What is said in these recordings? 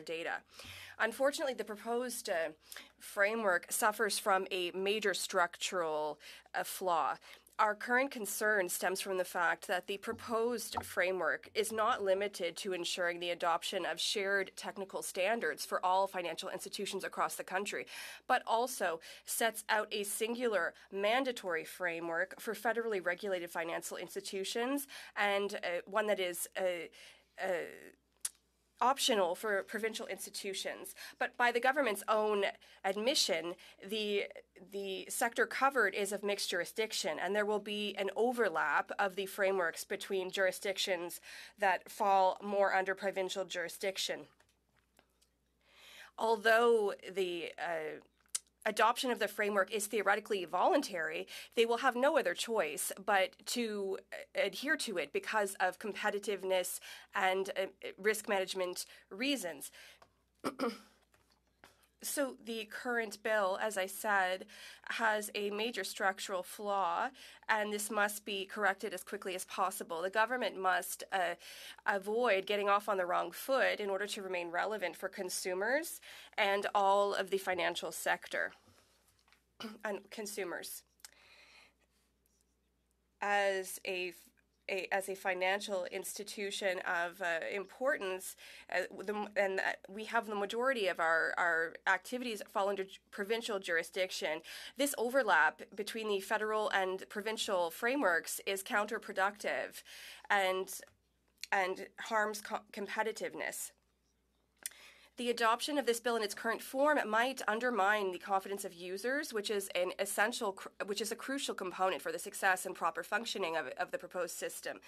data. Unfortunately, the proposed framework suffers from a major structural flaw. Our current concern stems from the fact that the proposed framework is not limited to ensuring the adoption of shared technical standards for all financial institutions across the country, but also sets out a singular mandatory framework for federally regulated financial institutions and one that is optional for provincial institutions. But by the government's own admission, the sector covered is of mixed jurisdiction, and there will be an overlap of the frameworks between jurisdictions that fall more under provincial jurisdiction. Although the adoption of the framework is theoretically voluntary, they will have no other choice but to adhere to it because of competitiveness and risk management reasons. So the current bill, as I said, has a major structural flaw, and this must be corrected as quickly as possible. The government must avoid getting off on the wrong foot in order to remain relevant for consumers and all of the financial sector and consumers. As a financial institution of importance, we have the majority of our activities that fall under provincial jurisdiction. This overlap between the federal and provincial frameworks is counterproductive and harms competitiveness. The adoption of this bill in its current form might undermine the confidence of users, which is a crucial component for the success and proper functioning of the proposed system.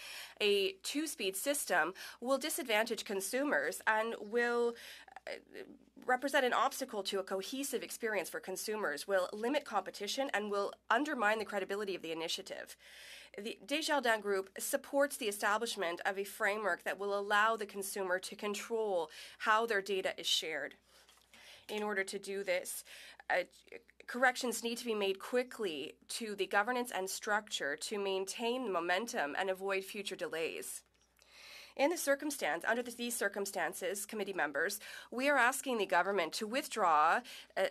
A two-speed system will disadvantage consumers and will represent an obstacle to a cohesive experience for consumers, will limit competition, and will undermine the credibility of the initiative. The Desjardins Group supports the establishment of a framework that will allow the consumer to control how their data is shared. In order to do this, corrections need to be made quickly to the governance and structure to maintain momentum and avoid future delays. Under these circumstances, committee members, we are asking the government to withdraw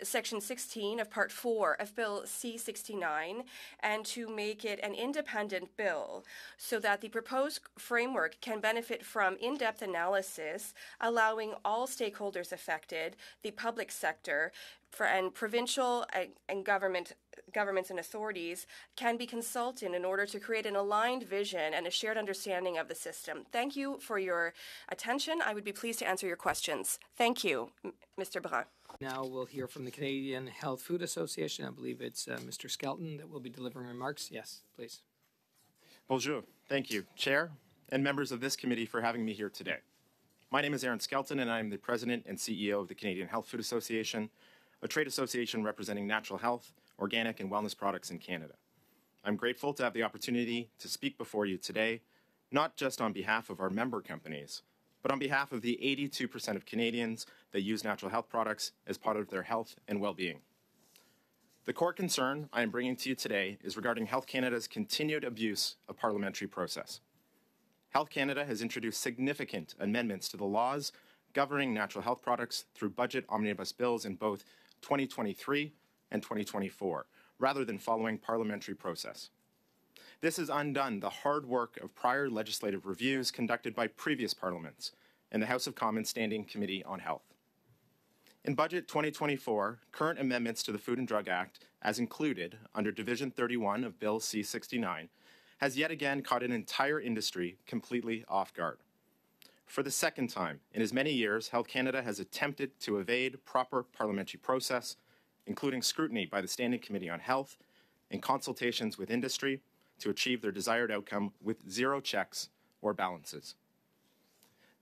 Section 16 of Part 4 of Bill C-69 and to make it an independent bill so that the proposed framework can benefit from in-depth analysis, allowing all stakeholders affected, the public sector, and provincial and governments and authorities can be consulted in order to create an aligned vision and a shared understanding of the system. Thank you for your attention. I would be pleased to answer your questions. Thank you, Mr. Brun. Now we'll hear from the Canadian Health Food Association. I believe it's Mr. Skelton that will be delivering remarks. Yes, please. Bonjour. Thank you, Chair, and members of this committee for having me here today. My name is Aaron Skelton, and I am the President and CEO of the Canadian Health Food Association, a trade association representing natural health, organic and wellness products in Canada. I'm grateful to have the opportunity to speak before you today, not just on behalf of our member companies, but on behalf of the 82% of Canadians that use natural health products as part of their health and well-being. The core concern I am bringing to you today is regarding Health Canada's continued abuse of parliamentary process. Health Canada has introduced significant amendments to the laws governing natural health products through budget omnibus bills in both 2023 and 2024, rather than following parliamentary process. This has undone the hard work of prior legislative reviews conducted by previous parliaments and the House of Commons Standing Committee on Health. In Budget 2024, current amendments to the Food and Drug Act, as included under Division 31 of Bill C-69, has yet again caught an entire industry completely off guard. For the second time in as many years, Health Canada has attempted to evade proper parliamentary process, including scrutiny by the Standing Committee on Health and consultations with industry to achieve their desired outcome with zero checks or balances.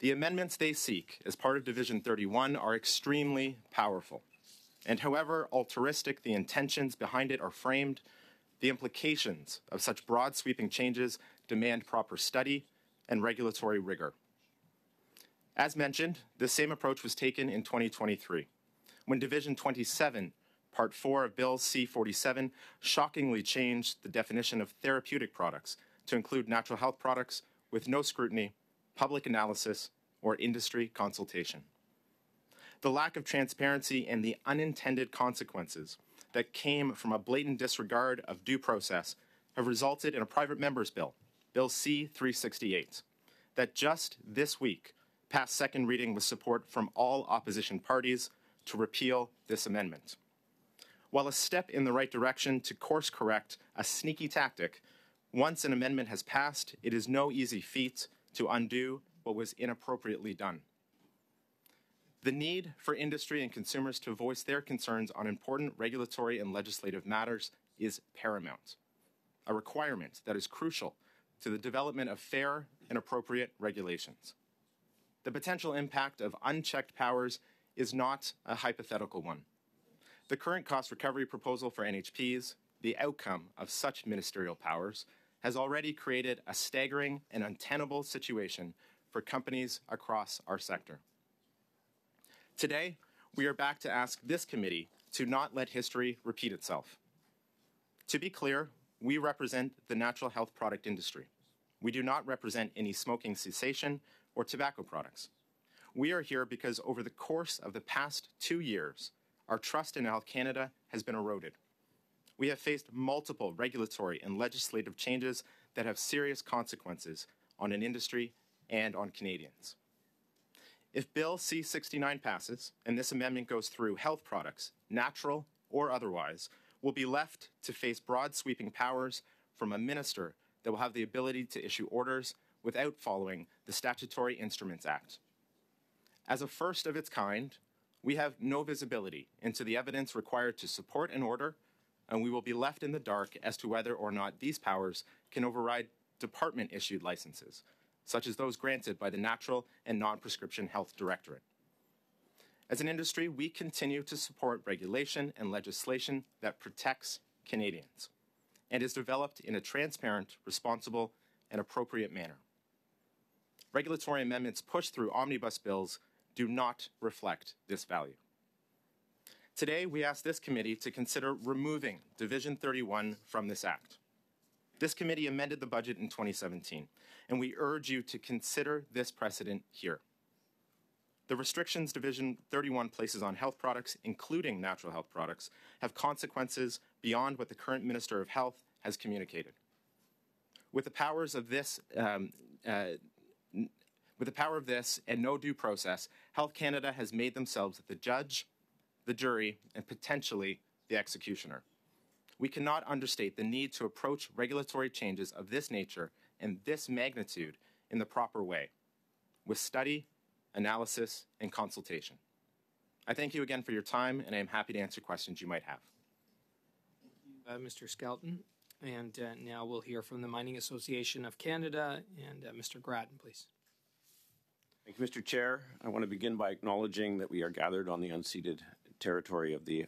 The amendments they seek as part of Division 31 are extremely powerful, and however altruistic the intentions behind it are framed, the implications of such broad sweeping changes demand proper study and regulatory rigor. As mentioned, this same approach was taken in 2023, when Division 27, Part 4 of Bill C-47, shockingly changed the definition of therapeutic products to include natural health products with no scrutiny, public analysis, or industry consultation. the lack of transparency, and the unintended consequences that came from a blatant disregard of due process have resulted in a private member's bill, Bill C-368, that just this week passed second reading with support from all opposition parties to repeal this amendment. While a step in the right direction to course correct a sneaky tactic, once an amendment has passed, it is no easy feat to undo what was inappropriately done. The need for industry and consumers to voice their concerns on important regulatory and legislative matters is paramount, a requirement that is crucial to the development of fair and appropriate regulations. The potential impact of unchecked powers is not a hypothetical one. The current cost recovery proposal for NHPs, the outcome of such ministerial powers, has already created a staggering and untenable situation for companies across our sector. Today, we are back to ask this committee to not let history repeat itself. To be clear, we represent the natural health product industry. We do not represent any smoking cessation or tobacco products. We are here because over the course of the past 2 years, our trust in Health Canada has been eroded. We have faced multiple regulatory and legislative changes that have serious consequences on an industry and on Canadians. If Bill C-69 passes and this amendment goes through, health products, natural or otherwise, will be left to face broad sweeping powers from a minister that will have the ability to issue orders without following the Statutory Instruments Act. As a first of its kind, we have no visibility into the evidence required to support an order, and we will be left in the dark as to whether or not these powers can override department-issued licenses, such as those granted by the Natural and Non-Prescription Health Directorate. As an industry, we continue to support regulation and legislation that protects Canadians and is developed in a transparent, responsible, and appropriate manner. Regulatory amendments pushed through omnibus bills do not reflect this value. Today, we ask this committee to consider removing Division 31 from this Act. This committee amended the budget in 2017, and we urge you to consider this precedent here. The restrictions Division 31 places on health products, including natural health products, have consequences beyond what the current Minister of Health has communicated. With the powers of this, and no due process, Health Canada has made themselves the judge, the jury, and potentially the executioner. We cannot understate the need to approach regulatory changes of this nature and this magnitude in the proper way, with study, analysis, and consultation. I thank you again for your time, and I am happy to answer questions you might have. Thank you, Mr. Skelton. And now we'll hear from the Mining Association of Canada, and Mr. Grattan, please. Thank you, Mr. Chair. I want to begin by acknowledging that we are gathered on the unceded territory of the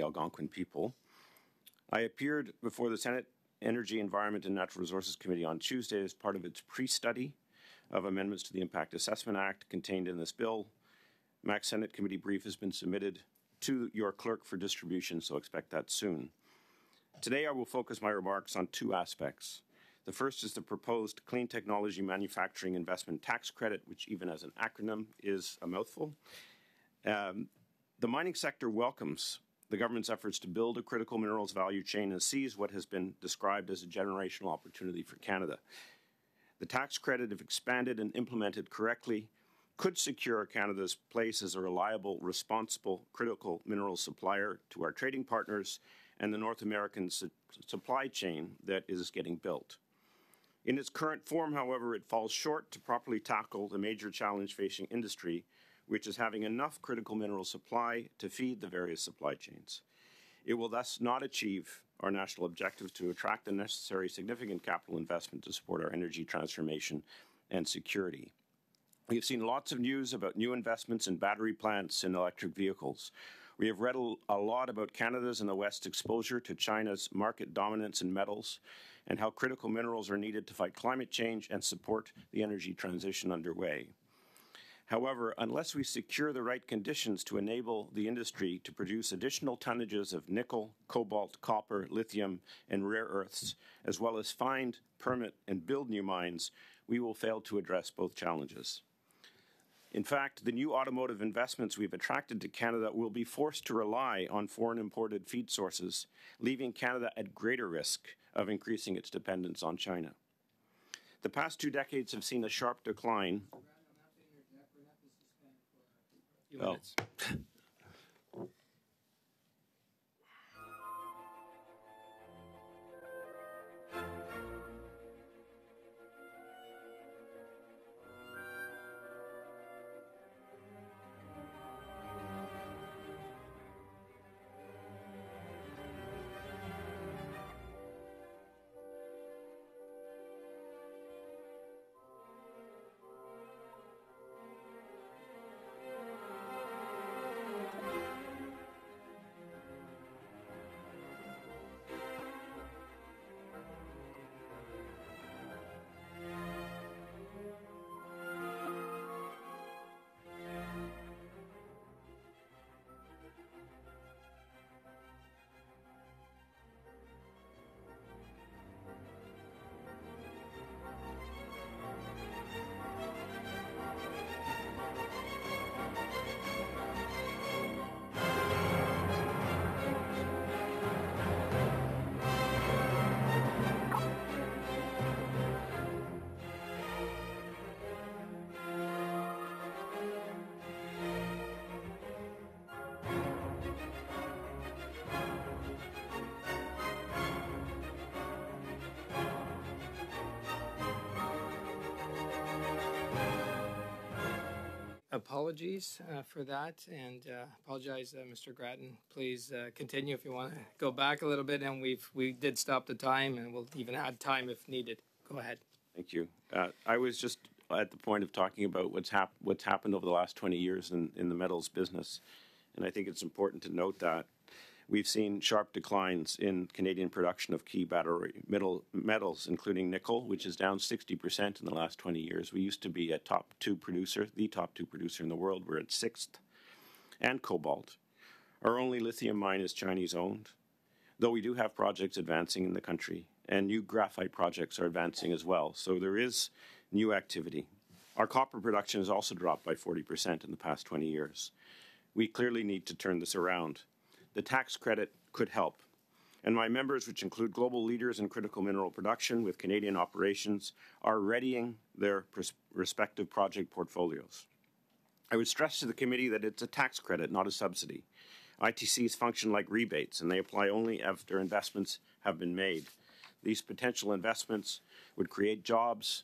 Algonquin people. I appeared before the Senate Energy, Environment and Natural Resources Committee on Tuesday as part of its pre-study of amendments to the Impact Assessment Act contained in this bill. MAC's Senate Committee brief has been submitted to your clerk for distribution, so expect that soon. Today, I will focus my remarks on two aspects. The first is the proposed Clean Technology Manufacturing Investment Tax Credit, which even as an acronym is a mouthful. The mining sector welcomes the government's efforts to build a critical minerals value chain and sees what has been described as a generational opportunity for Canada. The tax credit, if expanded and implemented correctly, could secure Canada's place as a reliable, responsible, critical mineral supplier to our trading partners and the North American supply chain that is getting built. In its current form, however, it falls short to properly tackle the major challenge facing industry, which is having enough critical mineral supply to feed the various supply chains. It will thus not achieve our national objectives to attract the necessary significant capital investment to support our energy transformation and security. We have seen lots of news about new investments in battery plants and electric vehicles. We have read a lot about Canada's and the West's exposure to China's market dominance in metals and how critical minerals are needed to fight climate change and support the energy transition underway. However, unless we secure the right conditions to enable the industry to produce additional tonnages of nickel, cobalt, copper, lithium, and rare earths, as well as find, permit, and build new mines, we will fail to address both challenges. In fact, the new automotive investments we've attracted to Canada will be forced to rely on foreign imported feed sources, leaving Canada at greater risk of increasing its dependence on China. The past 2 decades have seen a sharp decline. Oh. Apologies for that, and apologize, Mr. Grattan. Please continue if you want to go back a little bit, and we did stop the time, and we'll even add time if needed. Go ahead. Thank you. I was just at the point of talking about what's happened over the last 20 years in the metals business, and I think it's important to note that we've seen sharp declines in Canadian production of key battery metals, including nickel, which is down 60% in the last 20 years. We used to be a top 2 producer, the top 2 producer in the world. We're at 6th. And cobalt. Our only lithium mine is Chinese-owned, though we do have projects advancing in the country, and new graphite projects are advancing as well. So there is new activity. Our copper production has also dropped by 40% in the past 20 years. We clearly need to turn this around. The tax credit could help. And my members, which include global leaders in critical mineral production with Canadian operations, are readying their respective project portfolios. I would stress to the committee that it's a tax credit, not a subsidy. ITCs function like rebates, and they apply only after investments have been made. These potential investments would create jobs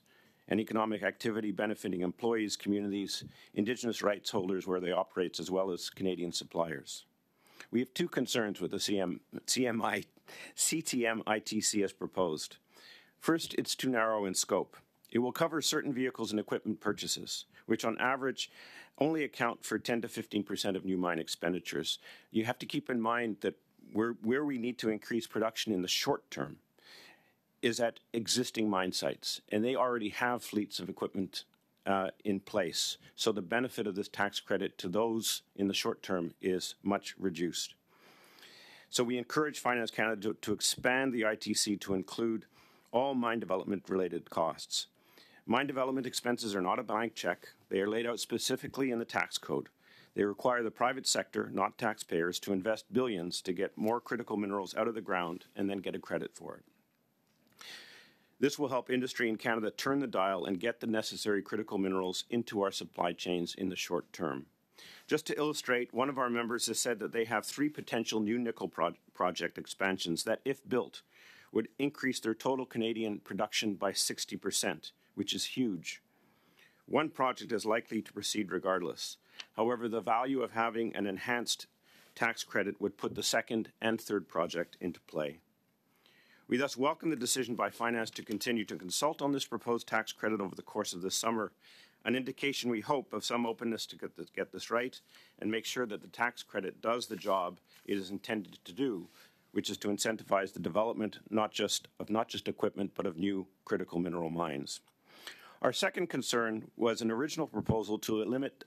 and economic activity benefiting employees, communities, Indigenous rights holders where they operate, as well as Canadian suppliers. We have 2 concerns with the CTM ITC as proposed. First, it's too narrow in scope. It will cover certain vehicles and equipment purchases, which on average only account for 10 to 15% of new mine expenditures. You have to keep in mind that where we need to increase production in the short term is at existing mine sites, and they already have fleets of equipment in place. So the benefit of this tax credit to those in the short term is much reduced. So we encourage Finance Canada to expand the ITC to include all mine development related costs. Mine development expenses are not a blank check. They are laid out specifically in the tax code. They require the private sector, not taxpayers, to invest billions to get more critical minerals out of the ground and then get a credit for it. This will help industry in Canada turn the dial and get the necessary critical minerals into our supply chains in the short term. Just to illustrate, one of our members has said that they have 3 potential new nickel project expansions that, if built, would increase their total Canadian production by 60%, which is huge. One project is likely to proceed regardless. However, the value of having an enhanced tax credit would put the 2nd and 3rd project into play. We thus welcome the decision by Finance to continue to consult on this proposed tax credit over the course of this summer, an indication we hope of some openness to get this right and make sure that the tax credit does the job it is intended to do, which is to incentivize the development not just equipment but of new critical mineral mines. Our 2nd concern was an original proposal to limit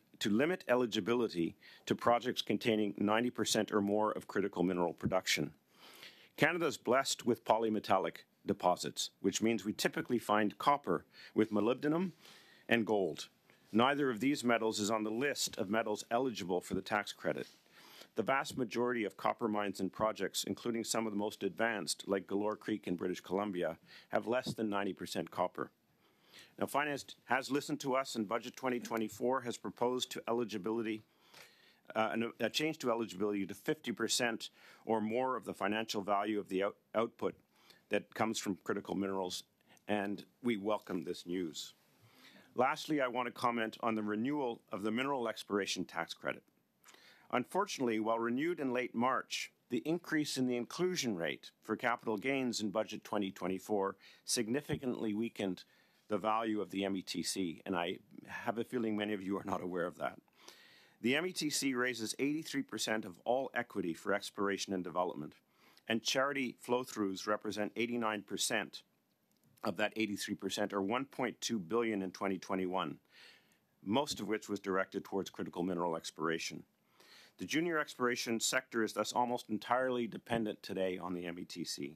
eligibility to projects containing 90% or more of critical mineral production. Canada is blessed with polymetallic deposits, which means we typically find copper with molybdenum and gold. Neither of these metals is on the list of metals eligible for the tax credit. The vast majority of copper mines and projects, including some of the most advanced, like Galore Creek in British Columbia, have less than 90% copper. Now, Finance has listened to us, and Budget 2024 has proposed to eligibility, a change to eligibility to 50% or more of the financial value of the output that comes from critical minerals, and we welcome this news. Lastly, I want to comment on the renewal of the Mineral Exploration Tax Credit. Unfortunately, while renewed in late March, the increase in the inclusion rate for capital gains in Budget 2024 significantly weakened the value of the METC, and I have a feeling many of you are not aware of that. The METC raises 83% of all equity for exploration and development, and charity flow-throughs represent 89% of that 83%, or $1.2 billion in 2021, most of which was directed towards critical mineral exploration. The junior exploration sector is thus almost entirely dependent today on the METC.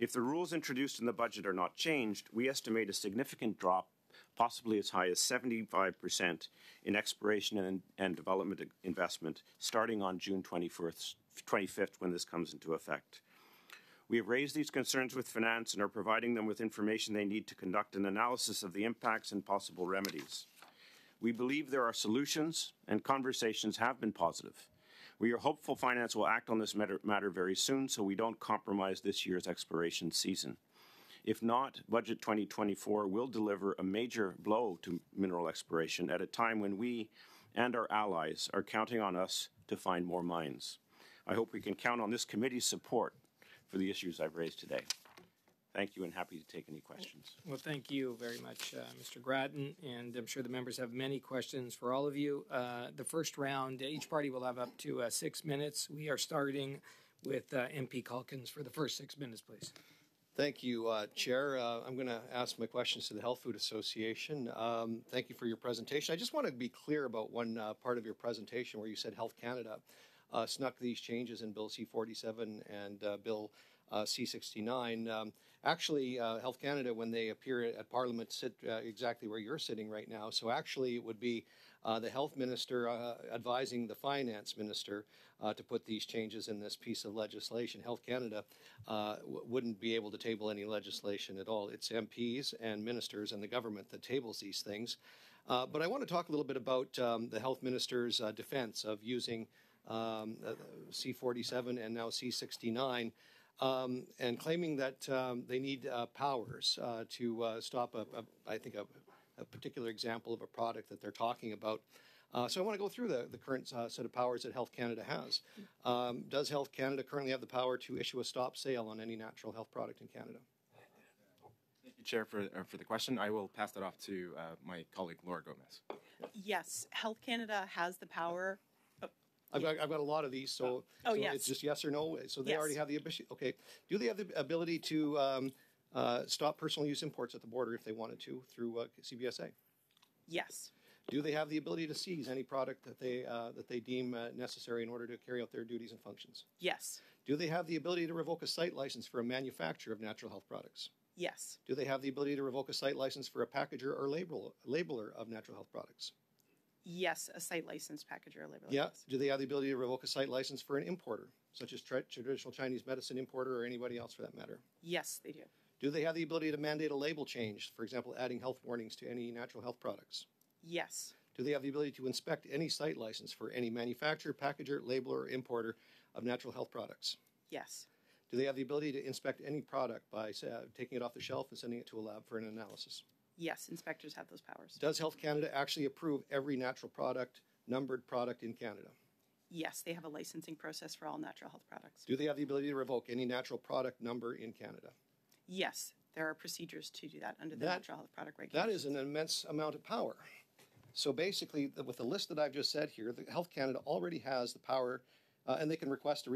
If the rules introduced in the budget are not changed, we estimate a significant drop, possibly as high as 75%, in exploration and development investment starting on June 25th when this comes into effect. We have raised these concerns with Finance and are providing them with information they need to conduct an analysis of the impacts and possible remedies. We believe there are solutions, and conversations have been positive. We are hopeful Finance will act on this matter very soon so we don't compromise this year's exploration season. If not, Budget 2024 will deliver a major blow to mineral exploration at a time when we and our allies are counting on us to find more mines. I hope we can count on this committee's support for the issues I've raised today. Thank you, and happy to take any questions. Well, thank you very much, Mr. Grattan, and I'm sure the members have many questions for all of you. The first round, each party will have up to 6 minutes. We are starting with MP Calkins for the first 6 minutes, please. Thank you, Chair. I'm going to ask my questions to the Health Food Association. Thank you for your presentation. I just want to be clear about one part of your presentation where you said Health Canada snuck these changes in Bill C-47 and Bill C-69. Actually, Health Canada, when they appear at Parliament, sit exactly where you're sitting right now. So actually, it would be the Health Minister advising the Finance Minister to put these changes in this piece of legislation. Health Canada wouldn't be able to table any legislation at all. It's MPs and ministers and the government that tables these things. But I want to talk a little bit about the Health Minister's defense of using C-47 and now C-69. And claiming that they need powers to stop, I think, a particular example of a product that they're talking about. So I want to go through the current set of powers that Health Canada has. Does Health Canada currently have the power to issue a stop sale on any natural health product in Canada? Thank you, Chair, for the question. I will pass that off to my colleague, Laura Gomez. Yes, Health Canada has the power. I've got a lot of these, so, yes. It's just yes or no. So they already have the ability. Okay. Do they have the ability to stop personal use imports at the border if they wanted to through CBSA? Yes. Do they have the ability to seize any product that they deem necessary in order to carry out their duties and functions? Yes. Do they have the ability to revoke a site license for a manufacturer of natural health products? Yes. Do they have the ability to revoke a site license for a packager or labeler of natural health products? Yes, a site license, packager, or labor license. Yeah. Do they have the ability to revoke a site license for an importer, such as traditional Chinese medicine importer or anybody else for that matter? Yes, they do. Do they have the ability to mandate a label change, for example, adding health warnings to any natural health products? Yes. Do they have the ability to inspect any site license for any manufacturer, packager, labeler, or importer of natural health products? Yes. Do they have the ability to inspect any product by taking it off the shelf and sending it to a lab for an analysis? Yes, inspectors have those powers. Does Health Canada actually approve every natural product, numbered product in Canada? Yes, they have a licensing process for all natural health products. Do they have the ability to revoke any natural product number in Canada? Yes, there are procedures to do that under the Natural Health Product Regulation. That is an immense amount of power. So basically, with the list that I've just said here, the Health Canada already has the power, and they can request a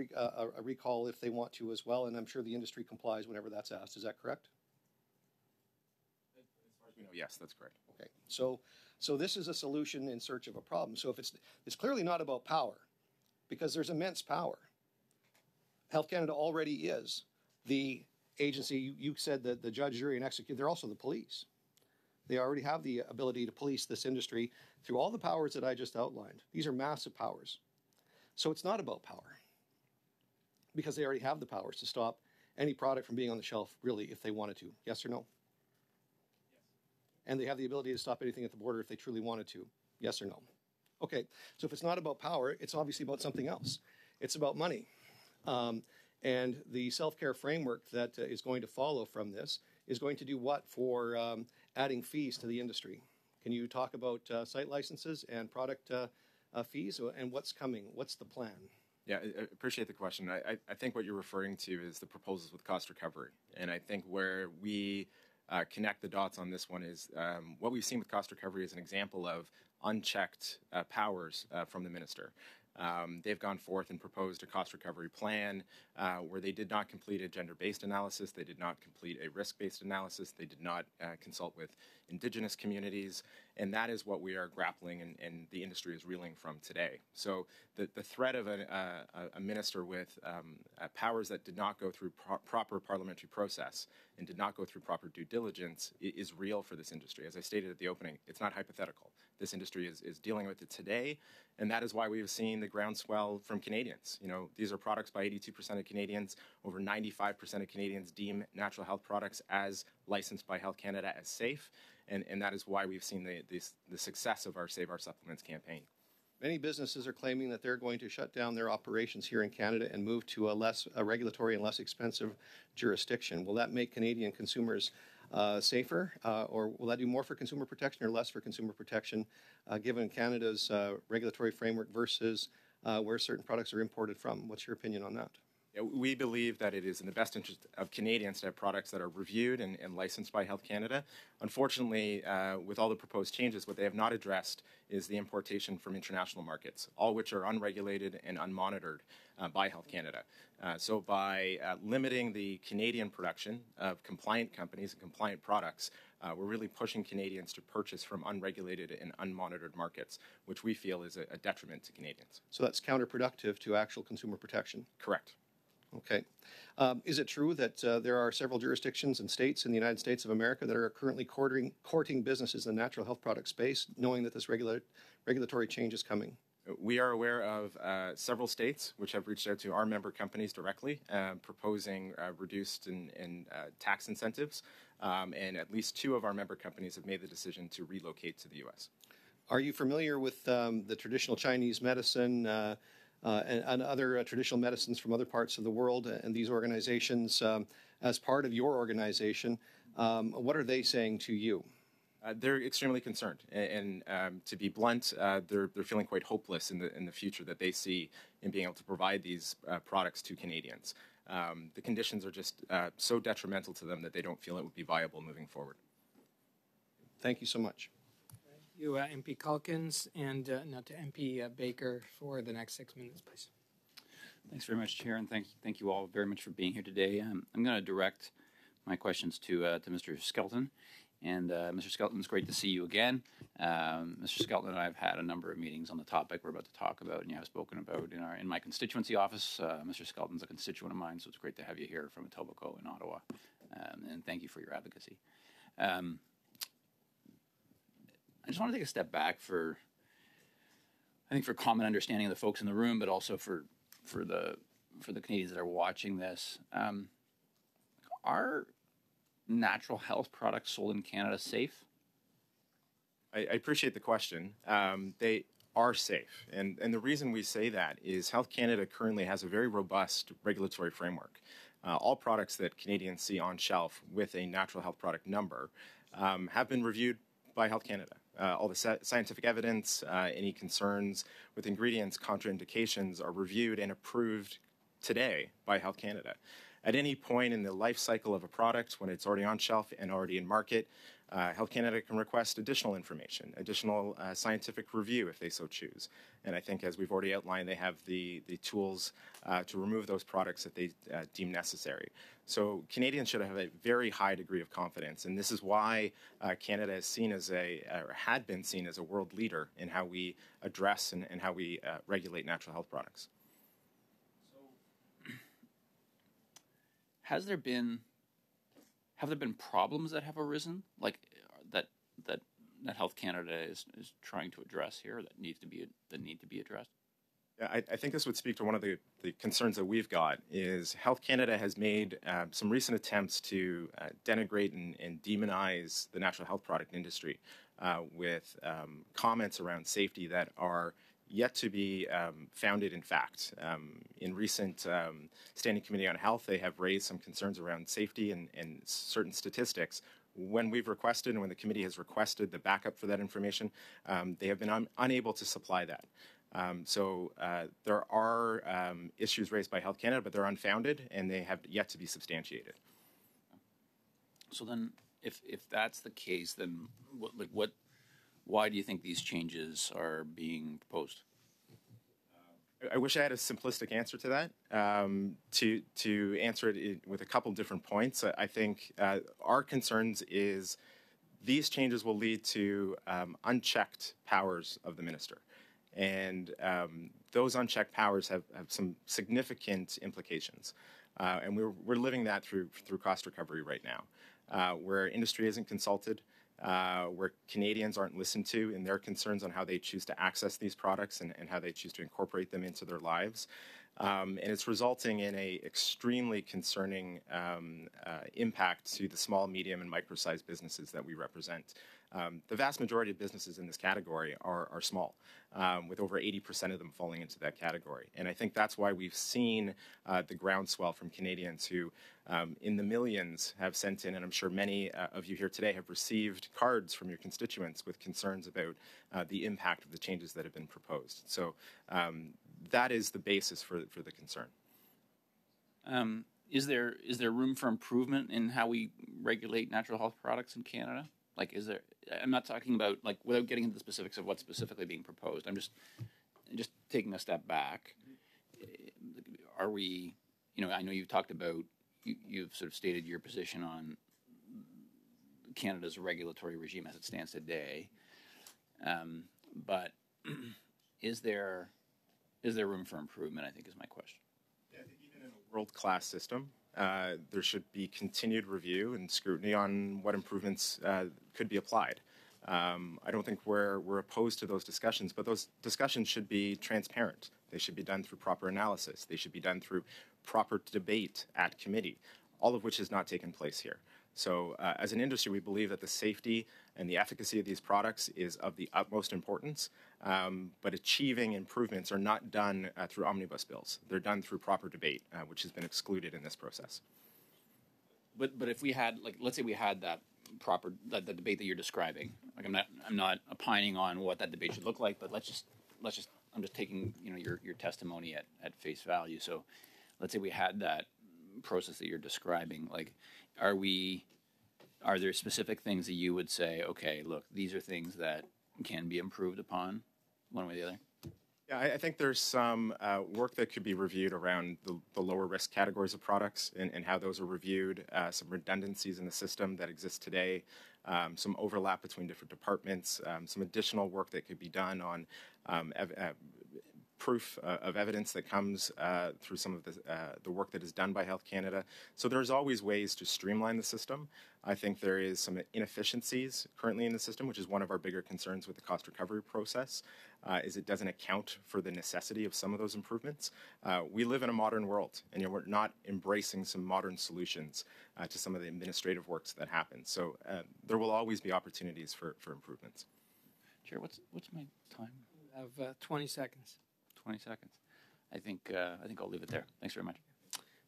recall if they want to as well, and I'm sure the industry complies whenever that's asked. Is that correct? Yes, that's correct. Okay, so this is a solution in search of a problem. So if it's clearly not about power, because there's immense power. Health Canada already is the agency. You said that the judge, jury, and executive, they're also the police. They already have the ability to police this industry through all the powers that I just outlined. These are massive powers. So it's not about power, because they already have the powers to stop any product from being on the shelf, really, if they wanted to. Yes or no? Yes. And they have the ability to stop anything at the border if they truly wanted to. Yes or no? Okay, so if it's not about power, it's obviously about something else. It's about money. And the self-care framework that is going to follow from this is going to do what for adding fees to the industry? Can you talk about site licenses and product fees and what's coming? What's the plan? Yeah, I appreciate the question. I think what you're referring to is the proposals with cost recovery. And I think where we connect the dots on this one is what we've seen with cost recovery is an example of unchecked powers from the minister. They've gone forth and proposed a cost recovery plan where they did not complete a gender-based analysis, they did not complete a risk-based analysis, they did not consult with Indigenous communities, and that is what we are grappling and the industry is reeling from today. So the threat of a minister with powers that did not go through proper parliamentary process and did not go through proper due diligence is real for this industry. As I stated at the opening, it's not hypothetical. This industry is dealing with it today, and that is why we've seen the groundswell from Canadians. You know, these are products by 82% of Canadians. Over 95% of Canadians deem natural health products as licensed by Health Canada as safe, and that is why we've seen the success of our Save Our Supplements campaign. Many businesses are claiming that they're going to shut down their operations here in Canada and move to a regulatory and less expensive jurisdiction. Will that make Canadian consumers safer, or will that do more for consumer protection or less for consumer protection, given Canada's regulatory framework versus where certain products are imported from? What's your opinion on that? Yeah, we believe that it is in the best interest of Canadians to have products that are reviewed and licensed by Health Canada. Unfortunately, with all the proposed changes, what they have not addressed is the importation from international markets, all which are unregulated and unmonitored by Health Canada. So by limiting the Canadian production of compliant companies and compliant products, we're really pushing Canadians to purchase from unregulated and unmonitored markets, which we feel is a detriment to Canadians. So that's counterproductive to actual consumer protection? Correct. Okay. Is it true that there are several jurisdictions and states in the United States of America that are currently courting businesses in the natural health product space, knowing that this regulatory change is coming? We are aware of several states which have reached out to our member companies directly, proposing reduced and tax incentives, and at least two of our member companies have made the decision to relocate to the U.S. Are you familiar with the traditional Chinese medicine and other traditional medicines from other parts of the world, and these organizations, as part of your organization, what are they saying to you? They're extremely concerned, and to be blunt, they're feeling quite hopeless in the future that they see in being able to provide these products to Canadians. The conditions are just so detrimental to them that they don't feel it would be viable moving forward. Thank you so much. You, MP Calkins, and now to MP Baker for the next 6 minutes, please. Thanks very much, Chair, and thank you all very much for being here today. I'm going to direct my questions to Mr. Skelton, and Mr. Skelton, it's great to see you again. Mr. Skelton and I have had a number of meetings on the topic we're about to talk about, and you have spoken about in my constituency office. Mr. Skelton's a constituent of mine, so it's great to have you here from Etobicoke in Ottawa, and thank you for your advocacy. I just want to take a step back for, I think, for common understanding of the folks in the room, but also for the Canadians that are watching this. Are natural health products sold in Canada safe? I appreciate the question. They are safe, and the reason we say that is Health Canada currently has a very robust regulatory framework. All products that Canadians see on shelf with a natural health product number have been reviewed by Health Canada. All the scientific evidence, any concerns with ingredients, contraindications are reviewed and approved today by Health Canada. At any point in the life cycle of a product, when it's already on shelf and already in market, Health Canada can request additional information, additional scientific review if they so choose. And I think, as we've already outlined, they have the tools to remove those products that they deem necessary. So Canadians should have a very high degree of confidence, and this is why Canada is seen as had been seen as a world leader in how we address and how we regulate natural health products. So, have there been problems that have arisen, like that Health Canada is trying to address here that need to be addressed? Yeah, I think this would speak to one of the concerns that we've got is Health Canada has made some recent attempts to denigrate and demonize the natural health product industry with comments around safety that are yet to be founded in fact. In recent Standing Committee on Health, they have raised some concerns around safety and certain statistics. When we've requested and when the committee has requested the backup for that information, they have been unable to supply that. So there are issues raised by Health Canada, but they're unfounded and they have yet to be substantiated. So then if that's the case, then why do you think these changes are being proposed? I wish I had a simplistic answer to that. To answer it with a couple different points, I think our concerns is these changes will lead to unchecked powers of the minister. And those unchecked powers have some significant implications. And we're living that through cost recovery right now, where industry isn't consulted, where Canadians aren't listened to in their concerns on how they choose to access these products and how they choose to incorporate them into their lives. And it's resulting in an extremely concerning impact to the small, medium, and micro-sized businesses that we represent. The vast majority of businesses in this category are small, with over 80% of them falling into that category. And I think that's why we've seen the groundswell from Canadians who, in the millions, have sent in, and I'm sure many of you here today have received cards from your constituents with concerns about the impact of the changes that have been proposed. So that is the basis for the concern. Is there room for improvement in how we regulate natural health products in Canada? Like, is there, I'm not talking about, like, without getting into the specifics of what's specifically being proposed, I'm just taking a step back. Are we, you know, I know you've talked about, you've sort of stated your position on Canada's regulatory regime as it stands today, but is there room for improvement, I think is my question. Yeah, I think even in a world-class system, there should be continued review and scrutiny on what improvements could be applied. I don't think we're opposed to those discussions, but those discussions should be transparent. They should be done through proper analysis. They should be done through proper debate at committee, all of which has not taken place here. So as an industry, we believe that the safety and the efficacy of these products is of the utmost importance, but achieving improvements are not done through omnibus bills. They're done through proper debate, which has been excluded in this process. But if we had, like, let's say we had that proper, the debate that you're describing, like I'm not opining on what that debate should look like, but let's just, I'm just taking, you know, your testimony at face value. So let's say we had that process that you're describing, like, are there specific things that you would say, okay, look, these are things that can be improved upon one way or the other? Yeah, I think there's some work that could be reviewed around the lower risk categories of products and how those are reviewed, some redundancies in the system that exists today, some overlap between different departments, some additional work that could be done on proof of evidence that comes through some of the work that is done by Health Canada. So there's always ways to streamline the system. I think there is some inefficiencies currently in the system, which is one of our bigger concerns with the cost recovery process, is it doesn't account for the necessity of some of those improvements. We live in a modern world, and we're not embracing some modern solutions to some of the administrative works that happen. So there will always be opportunities for improvements. Chair, what's my time? I have 20 seconds. 20 seconds. I think I'll leave it there. Thanks very much.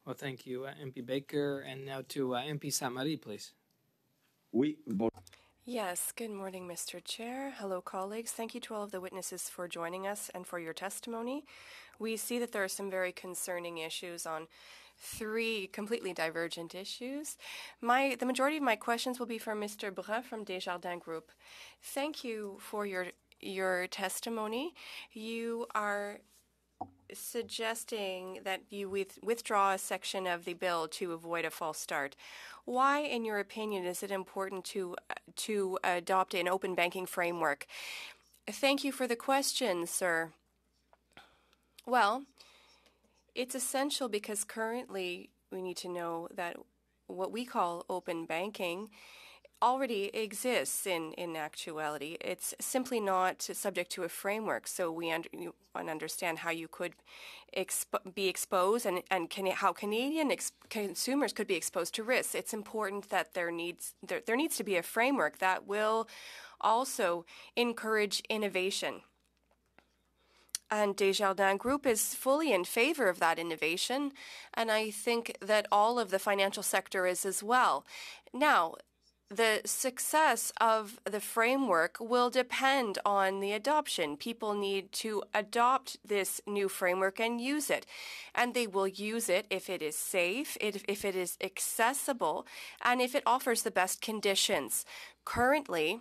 Well, thank you, MP Baker, and now to MP Saint-Marie, please. Yes, good morning, Mr. Chair. Hello, colleagues. Thank you to all of the witnesses for joining us and for your testimony. We see that there are some very concerning issues on three completely divergent issues. The majority of my questions will be for Mr. Brun from Desjardins Group. Thank you for your testimony. You are suggesting that you withdraw a section of the bill to avoid a false start. Why, in your opinion, is it important to adopt an open banking framework? Thank you for the question, sir. Well, it's essential because currently we need to know that what we call open banking already exists in actuality. It's simply not subject to a framework, so we understand how you could be exposed and how Canadian consumers could be exposed to risks. It's important that there needs to be a framework that will also encourage innovation. And Desjardins Group is fully in favor of that innovation, and I think that all of the financial sector is as well. Now, the success of the framework will depend on the adoption. People need to adopt this new framework and use it. And they will use it if it is safe, if it is accessible, and if it offers the best conditions. Currently,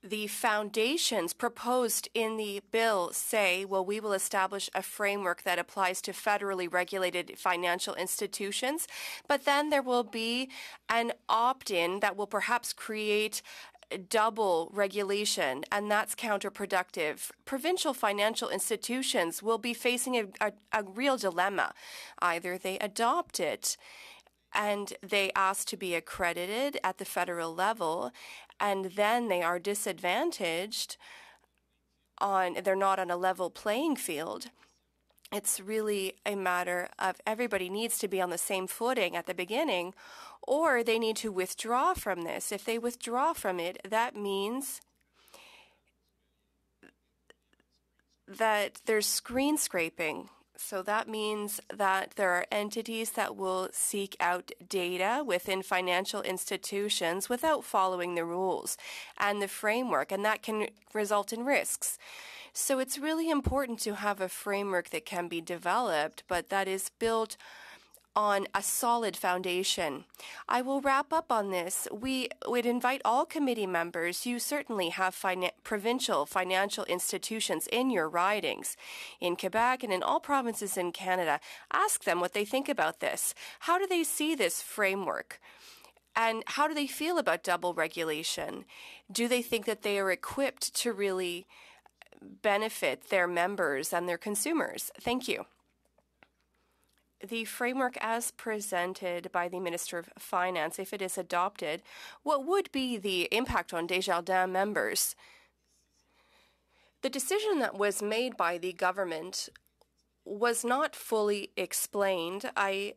the foundations proposed in the bill say, well, we will establish a framework that applies to federally regulated financial institutions, but then there will be an opt-in that will perhaps create double regulation, and that's counterproductive. Provincial financial institutions will be facing a real dilemma. Either they adopt it and they ask to be accredited at the federal level, and then they are disadvantaged, they're not on a level playing field. It's really a matter of everybody needs to be on the same footing at the beginning, or they need to withdraw from this. If they withdraw from it, that means that there's screen scraping. So that means that there are entities that will seek out data within financial institutions without following the rules and the framework, and that can result in risks. So it's really important to have a framework that can be developed, but that is built on a solid foundation. I will wrap up on this. We would invite all committee members. You certainly have provincial financial institutions in your ridings, in Quebec and in all provinces in Canada. Ask them what they think about this. How do they see this framework? And how do they feel about double regulation? Do they think that they are equipped to really benefit their members and their consumers? Thank you. The framework as presented by the Minister of Finance, if it is adopted, what would be the impact on Desjardins members? The decision that was made by the government was not fully explained. I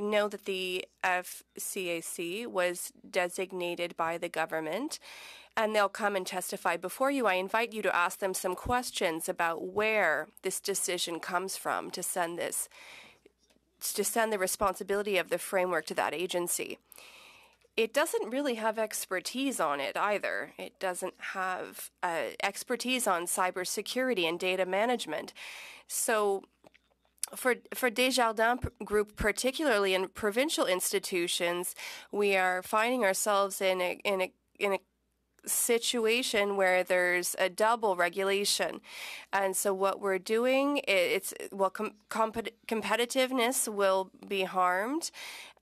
know that the FCAC was designated by the government, and they'll come and testify before you. I invite you to ask them some questions about where this decision comes from to send the responsibility of the framework to that agency. It doesn't really have expertise on it either. It doesn't have expertise on cybersecurity and data management. So for Desjardins Group, particularly in provincial institutions, we are finding ourselves in a situation where there's a double regulation. And so what we're doing, competitiveness will be harmed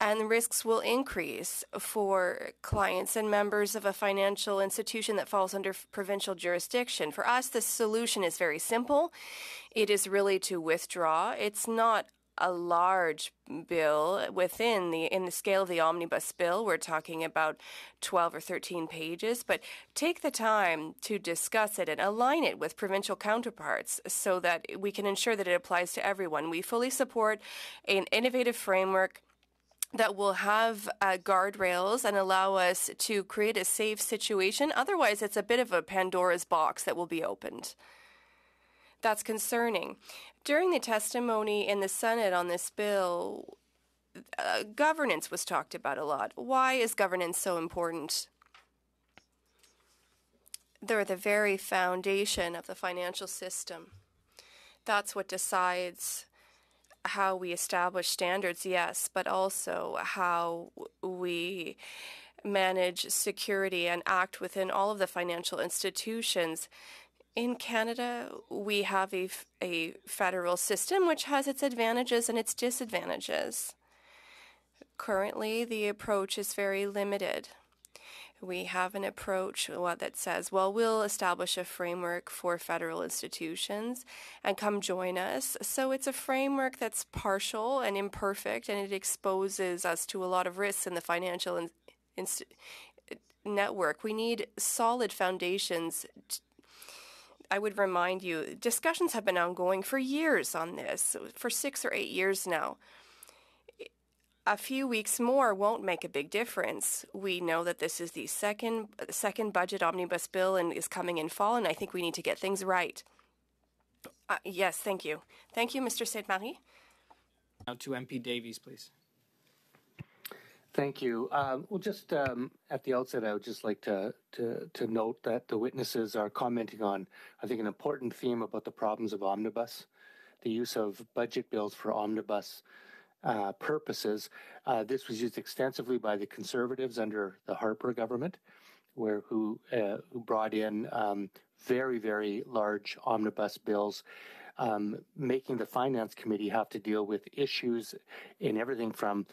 and risks will increase for clients and members of a financial institution that falls under provincial jurisdiction. For us, the solution is very simple. It is really to withdraw. It's not a large bill in the scale of the omnibus bill. We're talking about 12 or 13 pages, but take the time to discuss it and align it with provincial counterparts so that we can ensure that it applies to everyone. We fully support an innovative framework that will have guardrails and allow us to create a safe situation. Otherwise, it's a bit of a Pandora's box that will be opened. That's concerning. During the testimony in the Senate on this bill, governance was talked about a lot. Why is governance so important? They're the very foundation of the financial system. That's what decides how we establish standards, yes, but also how we manage security and act within all of the financial institutions. In Canada, we have a federal system which has its advantages and its disadvantages. Currently, the approach is very limited. we have an approach that says, well, we'll establish a framework for federal institutions and come join us. So it's a framework that's partial and imperfect, and it exposes us to a lot of risks in the financial network. We need solid foundations. I would remind you, discussions have been ongoing for years on this, for 6 or 8 years now. A few weeks more won't make a big difference. We know that this is the second budget omnibus bill and is coming in fall, and I think we need to get things right. Yes, thank you. Thank you, Mr. Saint-Marie. Now to MP Davies, please. Thank you. Well, just at the outset, I would just like to note that the witnesses are commenting on, I think, an important theme about the problems of omnibus, the use of budget bills for omnibus purposes. This was used extensively by the Conservatives under the Harper government, who brought in very, very large omnibus bills, making the Finance Committee have to deal with issues in everything from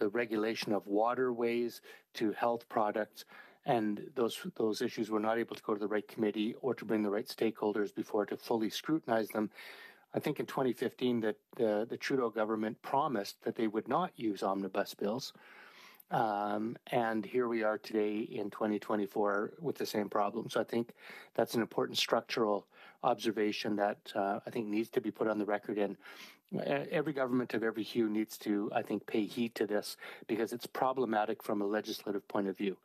the regulation of waterways to health products, and those issues were not able to go to the right committee or to bring the right stakeholders before to fully scrutinize them. I think in 2015 that the Trudeau government promised that they would not use omnibus bills. And here we are today in 2024 with the same problem. So I think that's an important structural observation that I think needs to be put on the record. And every government of every hue needs to, I think, pay heed to this because it's problematic from a legislative point of view.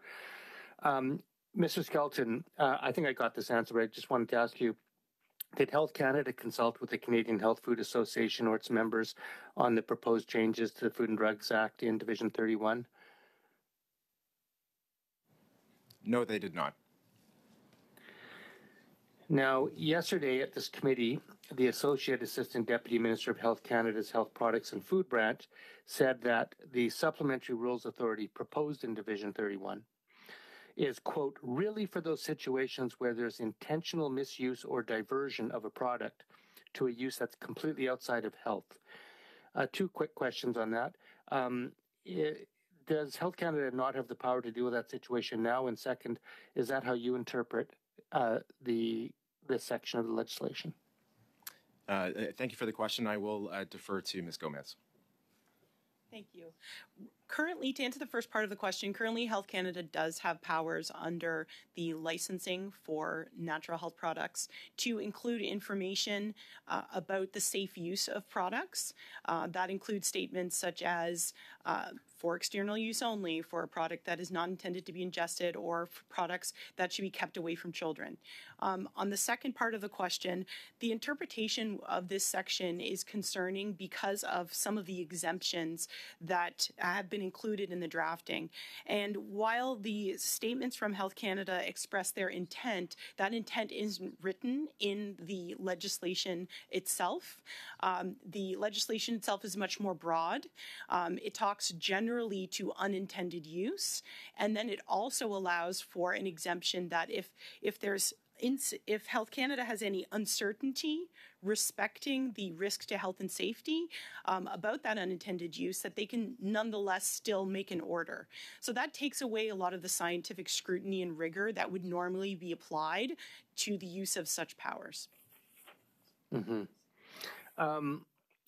Mr. Skelton, I think I got this answer, but I just wanted to ask you, did Health Canada consult with the Canadian Health Food Association or its members on the proposed changes to the Food and Drugs Act in Division 31? No, they did not. Now, yesterday at this committee, the Associate Assistant Deputy Minister of Health Canada's Health Products and Food Branch said that the Supplementary Rules Authority proposed in Division 31 is, quote, really for those situations where there's intentional misuse or diversion of a product to a use that's completely outside of health. Two quick questions on that. Does Health Canada not have the power to deal with that situation now? And second, is that how you interpret this section of the legislation? Thank you for the question. I will defer to Ms. Gomez. Thank you. Currently, to answer the first part of the question, currently Health Canada does have powers under the licensing for natural health products to include information about the safe use of products. That includes statements such as for external use only, for a product that is not intended to be ingested, or for products that should be kept away from children. On the second part of the question, the interpretation of this section is concerning because of some of the exemptions that have been included in the drafting. And while the statements from Health Canada express their intent, that intent isn't written in the legislation itself. The legislation itself is much more broad. It talks generally to unintended use, and then it also allows for an exemption that if Health Canada has any uncertainty respecting the risk to health and safety about that unintended use, that they can nonetheless still make an order. So that takes away a lot of the scientific scrutiny and rigor that would normally be applied to the use of such powers. Mm-hmm.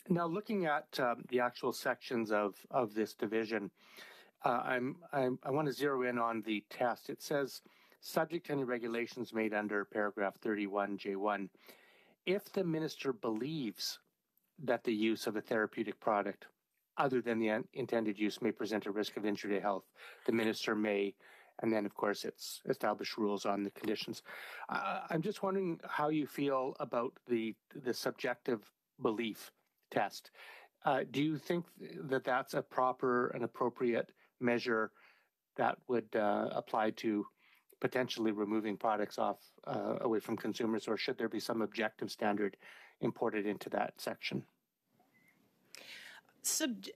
Now, looking at the actual sections of this division, I want to zero in on the test. It says, subject to any regulations made under paragraph 31J1, if the minister believes that the use of a therapeutic product other than the intended use may present a risk of injury to health, the minister may, and then, of course, it's established rules on the conditions. I'm just wondering how you feel about the subjective belief test. Do you think that that's a proper and appropriate measure that would apply to potentially removing products away from consumers, or should there be some objective standard imported into that section?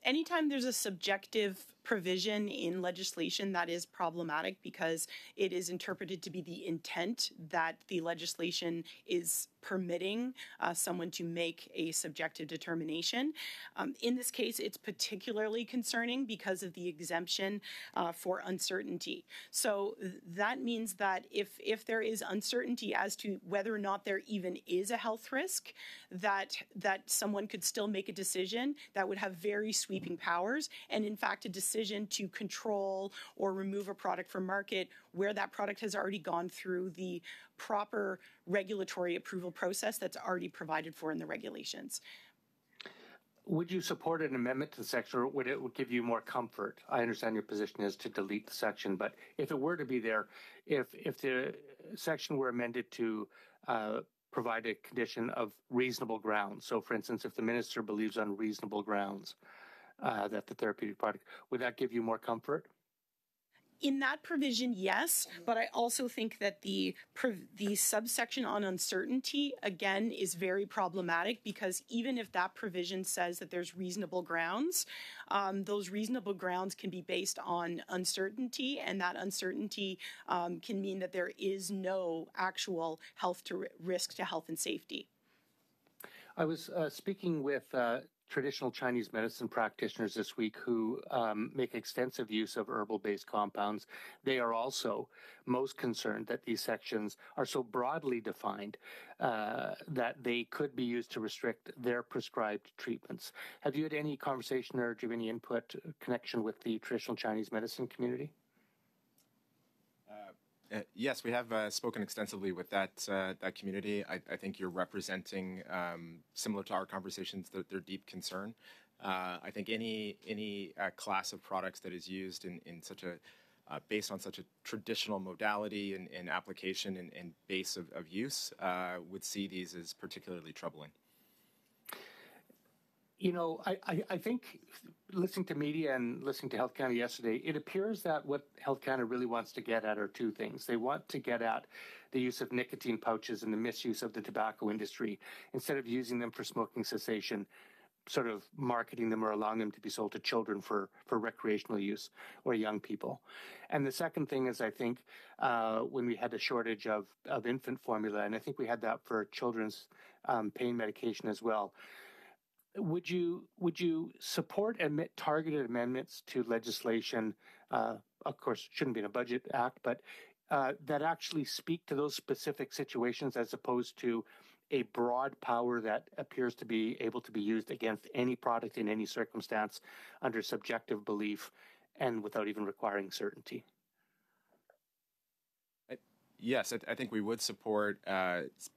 Anytime there's a subjective provision in legislation, that is problematic because it is interpreted to be the intent that the legislation is permitting someone to make a subjective determination. In this case, it's particularly concerning because of the exemption for uncertainty. So that means that if there is uncertainty as to whether or not there even is a health risk, that someone could still make a decision that would have very sweeping powers, and in fact a decision to control or remove a product from market where that product has already gone through the proper regulatory approval process that's already provided for in the regulations. Would you support an amendment to the section, or would it give you more comfort? I understand your position is to delete the section, but if it were to be there, if the section were amended to provide a condition of reasonable grounds, so for instance, if the minister believes on reasonable grounds that the therapeutic product, would that give you more comfort? In that provision, yes, but I also think that the subsection on uncertainty, again, is very problematic because even if that provision says that there's reasonable grounds, those reasonable grounds can be based on uncertainty, and that uncertainty can mean that there is no actual risk to health and safety. I was speaking with traditional Chinese medicine practitioners this week who make extensive use of herbal-based compounds. They are also most concerned that these sections are so broadly defined that they could be used to restrict their prescribed treatments. Have you had any conversation or do you have any input connection with the traditional Chinese medicine community? Yes, we have spoken extensively with that community. I think you're representing, similar to our conversations, their deep concern. I think any class of products that is used in such a based on such a traditional modality and application and base of use would see these as particularly troubling. You know, I think listening to media and listening to Health Canada yesterday, it appears that what Health Canada really wants to get at are two things. They want to get at the use of nicotine pouches and the misuse of the tobacco industry. Instead of using them for smoking cessation, sort of marketing them or allowing them to be sold to children for recreational use or young people. And the second thing is, I think, when we had a shortage of infant formula, and I think we had that for children's pain medication as well, Would you support targeted amendments to legislation? Of course, it shouldn't be in a budget act, but that actually speak to those specific situations as opposed to a broad power that appears to be able to be used against any product in any circumstance under subjective belief and without even requiring certainty. Yes, I think we would support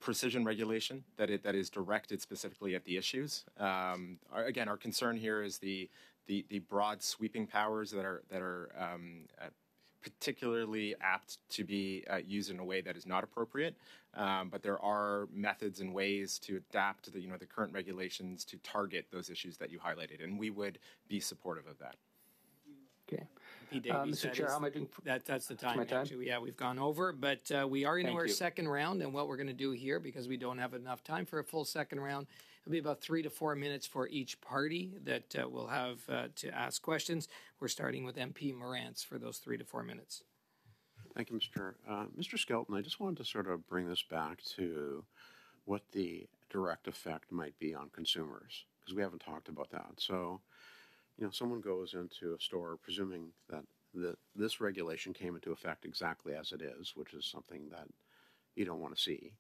precision regulation that is directed specifically at the issues. Again, our concern here is the broad sweeping powers that are particularly apt to be used in a way that is not appropriate. But there are methods and ways to adapt the current regulations to target those issues that you highlighted, and we would be supportive of that. Okay. Mr. Chair, how am I doing? That's the time. Actually, yeah, we've gone over, but we are into our second round, and what we're going to do here, because we don't have enough time for a full second round, it'll be about 3 to 4 minutes for each party that will have to ask questions. We're starting with MP Morantz for those 3 to 4 minutes. Thank you, Mr. Chair. Mr. Skelton, I just wanted to sort of bring this back to what the direct effect might be on consumers, because we haven't talked about that. So, you know, someone goes into a store presuming that this regulation came into effect exactly as it is, which is something that you don't want to see.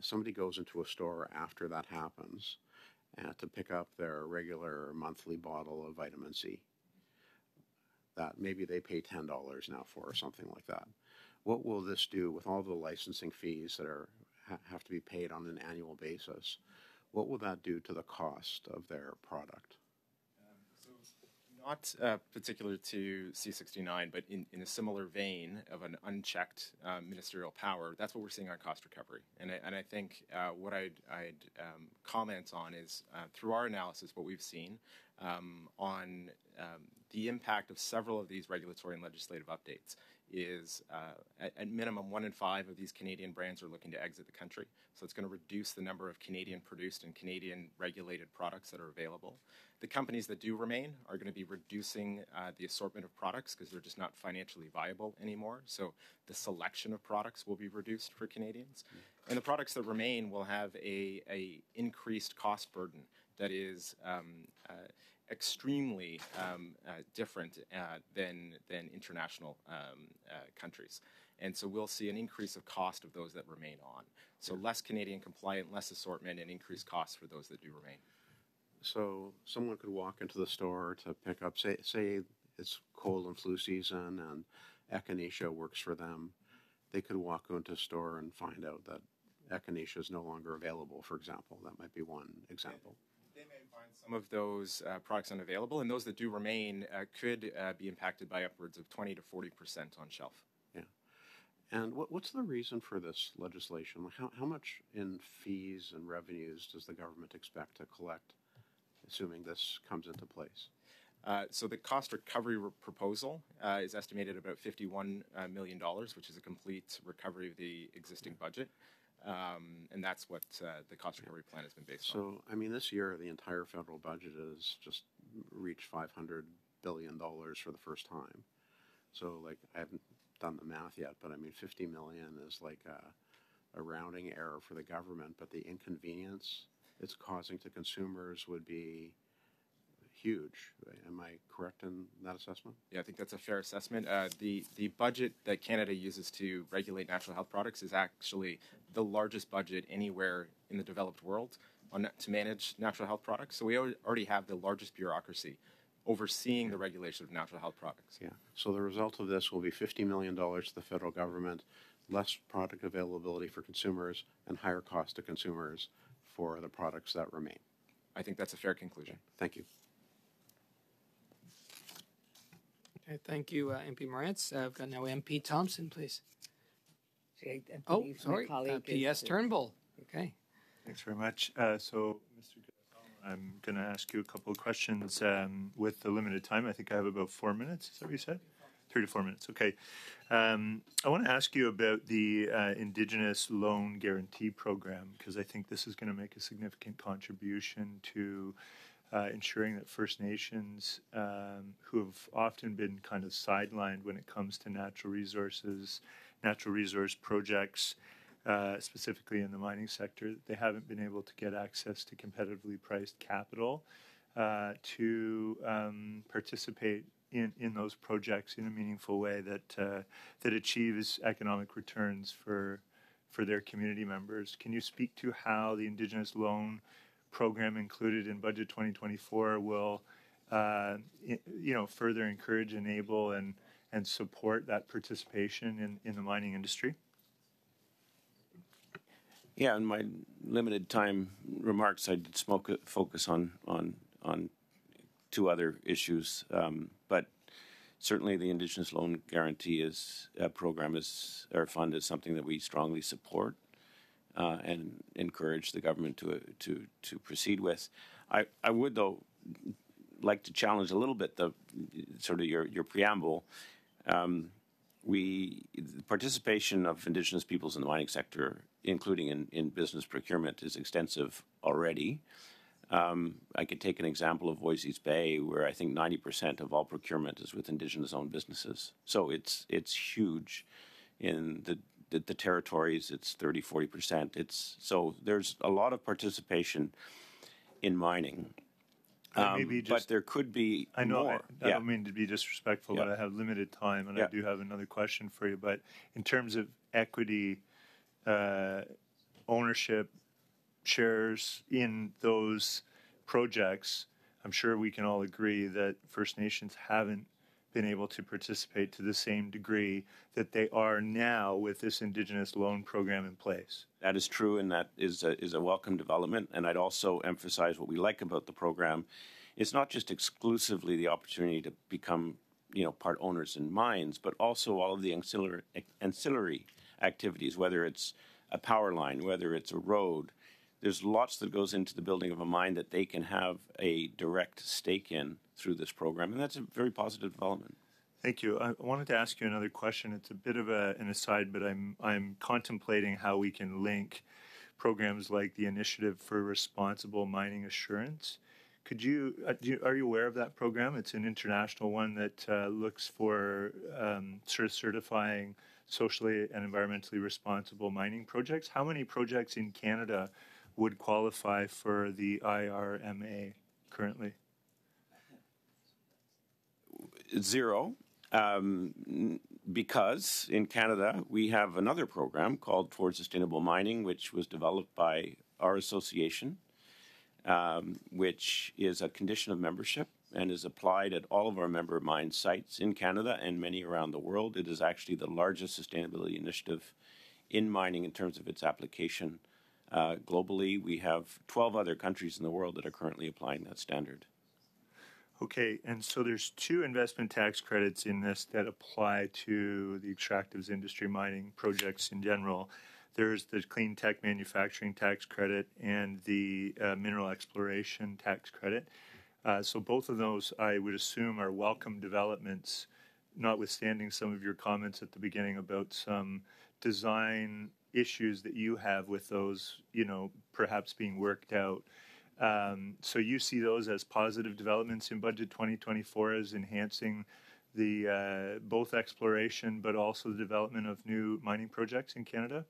Somebody goes into a store after that happens to pick up their regular monthly bottle of vitamin C that maybe they pay $10 now for or something like that. What will this do with all the licensing fees that have to be paid on an annual basis? What will that do to the cost of their product? Not particular to C-69, but in a similar vein of an unchecked ministerial power, that's what we're seeing on cost recovery. And I think what I'd comment on is, through our analysis, what we've seen on the impact of several of these regulatory and legislative updates is at minimum 1 in 5 of these Canadian brands are looking to exit the country. So it's going to reduce the number of Canadian produced and Canadian regulated products that are available. The companies that do remain are going to be reducing the assortment of products because they're just not financially viable anymore. So the selection of products will be reduced for Canadians. And the products that remain will have a increased cost burden that is extremely different than international countries. And so we'll see an increase of cost of those that remain on. So less Canadian compliant, less assortment, and increased costs for those that do remain. So someone could walk into the store to pick up, say it's cold and flu season and echinacea works for them. They could walk into a store and find out that echinacea is no longer available, for example. That might be one example. They may find some of those products unavailable, and those that do remain could be impacted by upwards of 20 to 40% on shelf. Yeah. And what's the reason for this legislation? How much in fees and revenues does the government expect to collect, assuming this comes into place? So the cost recovery proposal is estimated at about $51 million, which is a complete recovery of the existing budget. And that's what the cost recovery plan has been based on. So, I mean, this year the entire federal budget has just reached $500 billion for the first time. So, like, I haven't done the math yet, but I mean, $50 million is like a rounding error for the government, but the inconvenience it's causing to consumers would be huge. Am I correct in that assessment? Yeah, I think that's a fair assessment. The budget that Canada uses to regulate natural health products is actually the largest budget anywhere in the developed world to manage natural health products. So we already have the largest bureaucracy overseeing the regulation of natural health products. Yeah. So the result of this will be $50 million to the federal government, less product availability for consumers, and higher cost to consumers for the products that remain. I think that's a fair conclusion. Okay. Thank you. Thank you, MP Morantz. I've got now MP Thompson, please. Oh, sorry, PS Turnbull. Okay. Thanks very much. So, Mr. Gaston, I'm going to ask you a couple of questions with the limited time. I think I have about 4 minutes. Is that what you said? 3 to 4 minutes. Okay. I want to ask you about the Indigenous Loan Guarantee Program, because I think this is going to make a significant contribution to ensuring that First Nations, who have often been kind of sidelined when it comes to natural resources, natural resource projects, specifically in the mining sector, they haven't been able to get access to competitively priced capital to participate in those projects in a meaningful way that that achieves economic returns for their community members. Can you speak to how the Indigenous Loan Program included in Budget 2024 will, further encourage, enable, and support that participation in the mining industry? Yeah, in my limited time remarks, I did focus on two other issues, but certainly the Indigenous Loan Guarantee fund is something that we strongly support. And encourage the government to proceed with. I would, though, like to challenge a little bit the sort of your preamble. The participation of Indigenous peoples in the mining sector, including in business procurement, is extensive already. I could take an example of Voisey's Bay, where I think 90% of all procurement is with Indigenous-owned businesses. So it's huge in the territories. It's 30–40%. So there's a lot of participation in mining, but there could be more. I know I don't mean to be disrespectful, but I have limited time, and I do have another question for you. But in terms of equity, ownership, shares in those projects, I'm sure we can all agree that First Nations haven't been able to participate to the same degree that they are now with this Indigenous Loan Program in place. That is true, and that is a welcome development. And I'd also emphasize what we like about the program. It's not just exclusively the opportunity to become, part owners in mines, but also all of the ancillary activities, whether it's a power line, whether it's a road. There's lots that goes into the building of a mine that they can have a direct stake in through this program, and that's a very positive development. Thank you. I wanted to ask you another question. It's a bit of an aside, but I'm contemplating how we can link programs like the Initiative for Responsible Mining Assurance. Could you, are you aware of that program? It's an international one that looks for certifying socially and environmentally responsible mining projects. How many projects in Canada would qualify for the IRMA currently? Zero, because in Canada we have another program called Towards Sustainable Mining, which was developed by our association, which is a condition of membership and is applied at all of our member mine sites in Canada and many around the world. It is actually the largest sustainability initiative in mining in terms of its application globally. We have 12 other countries in the world that are currently applying that standard. Okay, and so there's two investment tax credits in this that apply to the extractives industry mining projects in general. There's the Clean Tech Manufacturing Tax Credit and the Mineral Exploration Tax Credit. So both of those, I would assume, are welcome developments, notwithstanding some of your comments at the beginning about some design issues that you have with those, you know, perhaps being worked out. So you see those as positive developments in Budget 2024 as enhancing the both exploration but also the development of new mining projects in Canada?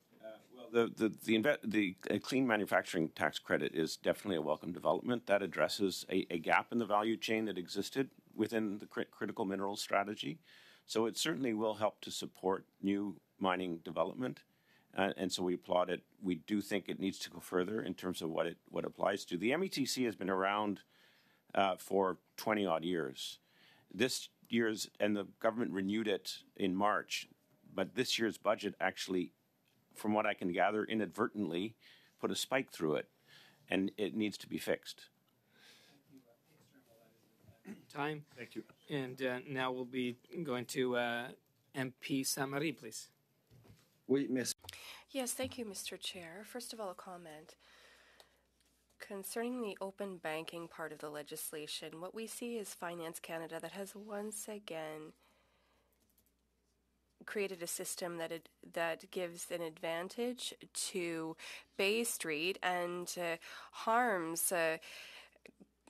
Well, the Clean Manufacturing Tax Credit is definitely a welcome development. That addresses a gap in the value chain that existed within the critical minerals strategy. So it certainly will help to support new mining development. And so we applaud it. We do think it needs to go further in terms of what applies to. The METC has been around for 20-odd years. This year's, and the government renewed it in March, but this year's budget actually, from what I can gather, inadvertently put a spike through it, and it needs to be fixed. Time. Thank you. And now we'll be going to MP Saint-Marie, please. Yes, thank you, Mr. Chair. First of all, a comment. Concerning the open banking part of the legislation, what we see is Finance Canada that has once again created a system that that gives an advantage to Bay Street and harms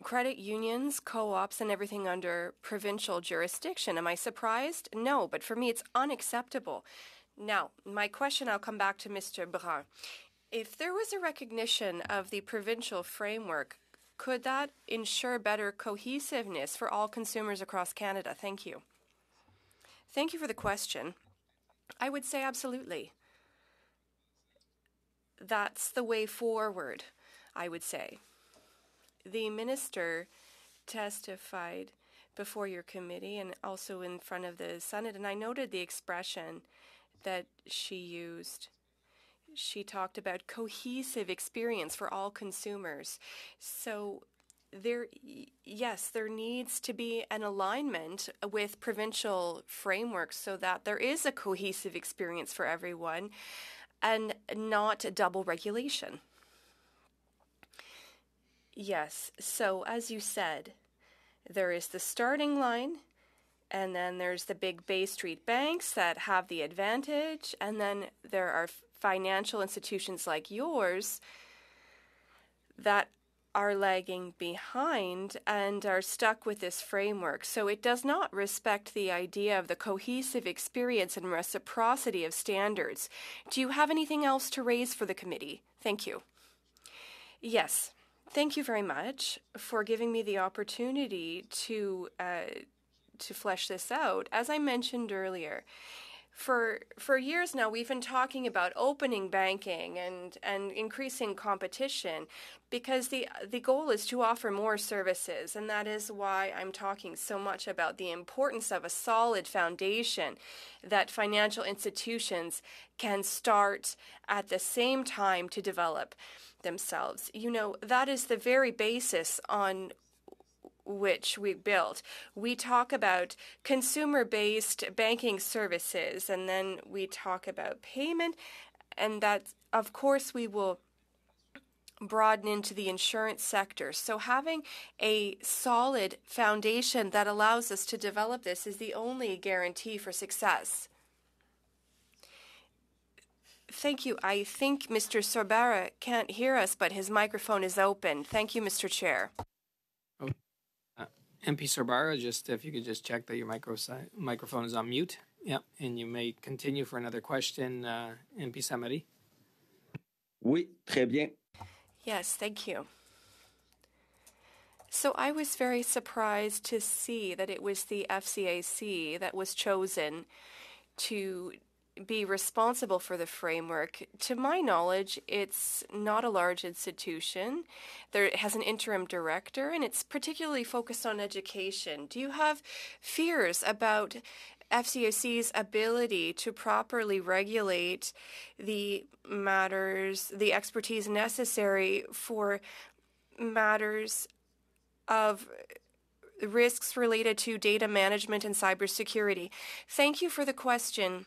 credit unions, co-ops, and everything under provincial jurisdiction. Am I surprised? No, but for me, it's unacceptable. Now, my question, I'll come back to Mr. Brun. If there was a recognition of the provincial framework, could that ensure better cohesiveness for all consumers across Canada? Thank you. Thank you for the question. I would say absolutely. That's the way forward, I would say. The minister testified before your committee and also in front of the Senate, and I noted the expression that she used. She talked about cohesive experience for all consumers. So yes, there needs to be an alignment with provincial frameworks so that there is a cohesive experience for everyone and not double regulation. Yes, so as you said, there is the starting line, and then there's the big Bay Street banks that have the advantage. And then there are financial institutions like yours that are lagging behind and are stuck with this framework. So it does not respect the idea of the cohesive experience and reciprocity of standards. Do you have anything else to raise for the committee? Thank you. Yes. Thank you very much for giving me the opportunity to flesh this out. As I mentioned earlier, for years now we've been talking about opening banking and increasing competition because the goal is to offer more services, and that is why I'm talking so much about the importance of a solid foundation that financial institutions can start at the same time to develop themselves. You know, that is the very basis on which we built. We talk about consumer-based banking services, and then we talk about payment, and that, of course, we will broaden into the insurance sector. So having a solid foundation that allows us to develop this is the only guarantee for success. Thank you. I think Mr. Sorbara can't hear us, but his microphone is open. Thank you, Mr. Chair. Oh, MP Sorbara, just if you could just check that your microphone is on mute. Yep, and you may continue for another question, MP Saint-Marie. Oui, très bien. Yes, thank you. So I was very surprised to see that it was the FCAC that was chosen to be responsible for the framework. To my knowledge, it's not a large institution. It has an interim director, and it's particularly focused on education. Do you have fears about FCAC's ability to properly regulate the matters, the expertise necessary for matters of risks related to data management and cybersecurity? Thank you for the question.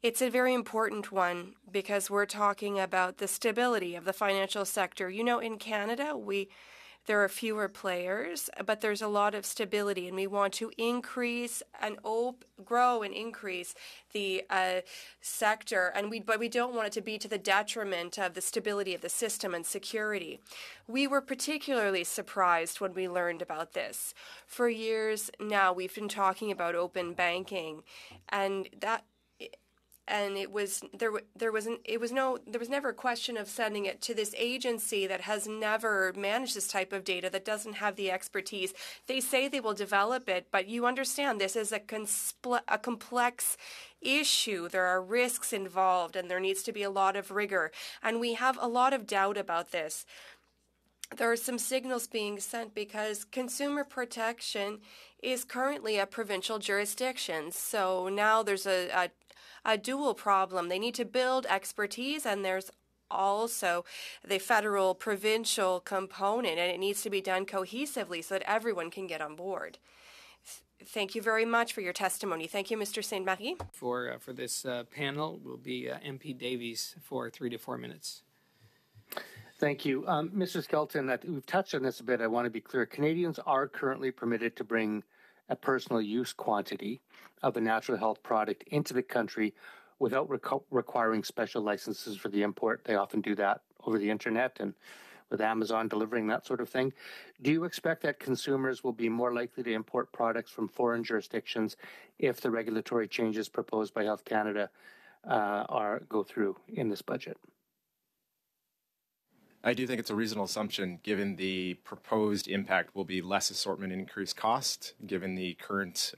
It's a very important one because we're talking about the stability of the financial sector. You know, in Canada, there are fewer players, but there's a lot of stability, and we want to grow and increase the sector, and but we don't want it to be to the detriment of the stability of the system and security. We were particularly surprised when we learned about this. For years now, we've been talking about open banking, and that. And it was there was never a question of sending it to this agency that has never managed this type of data, that doesn't have the expertise. They say they will develop it, but you understand this is a complex issue. There are risks involved, and there needs to be a lot of rigor. And we have a lot of doubt about this. There are some signals being sent because consumer protection is currently a provincial jurisdiction. So now there's a dual problem. They need to build expertise, and there's also the federal provincial component, and it needs to be done cohesively so that everyone can get on board. Thank you very much for your testimony. Thank you, Mr. Saint-Marie. For this panel will be MP Davies for 3 to 4 minutes. Thank you. Mr. Skelton, we've touched on this a bit. I want to be clear. Canadians are currently permitted to bring a personal use quantity of a natural health product into the country without requiring special licenses for the import. They often do that over the internet and with Amazon delivering that sort of thing. Do you expect that consumers will be more likely to import products from foreign jurisdictions if the regulatory changes proposed by Health Canada go through in this budget? I do think it's a reasonable assumption, given the proposed impact will be less assortment, increased cost, given the current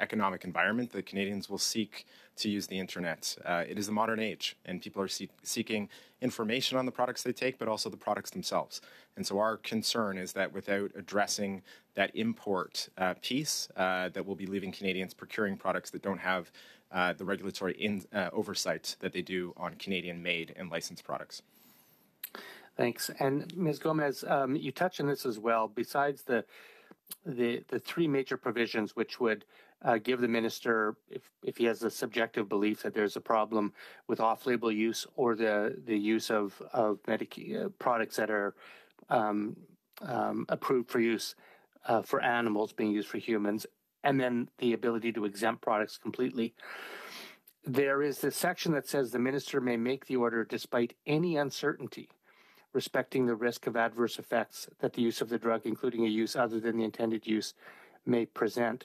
economic environment that Canadians will seek to use the internet. It is the modern age, and people are seeking information on the products they take, but also the products themselves. And so our concern is that without addressing that import piece, that we'll be leaving Canadians procuring products that don't have the regulatory oversight that they do on Canadian-made and licensed products. Thanks. And Ms. Gomez, you touched on this as well. Besides the three major provisions which would give the minister, if he has a subjective belief that there's a problem with off-label use or the use of products that are approved for use for animals being used for humans, and then the ability to exempt products completely. There is this section that says the minister may make the order despite any uncertainty respecting the risk of adverse effects that the use of the drug, including a use other than the intended use, may present.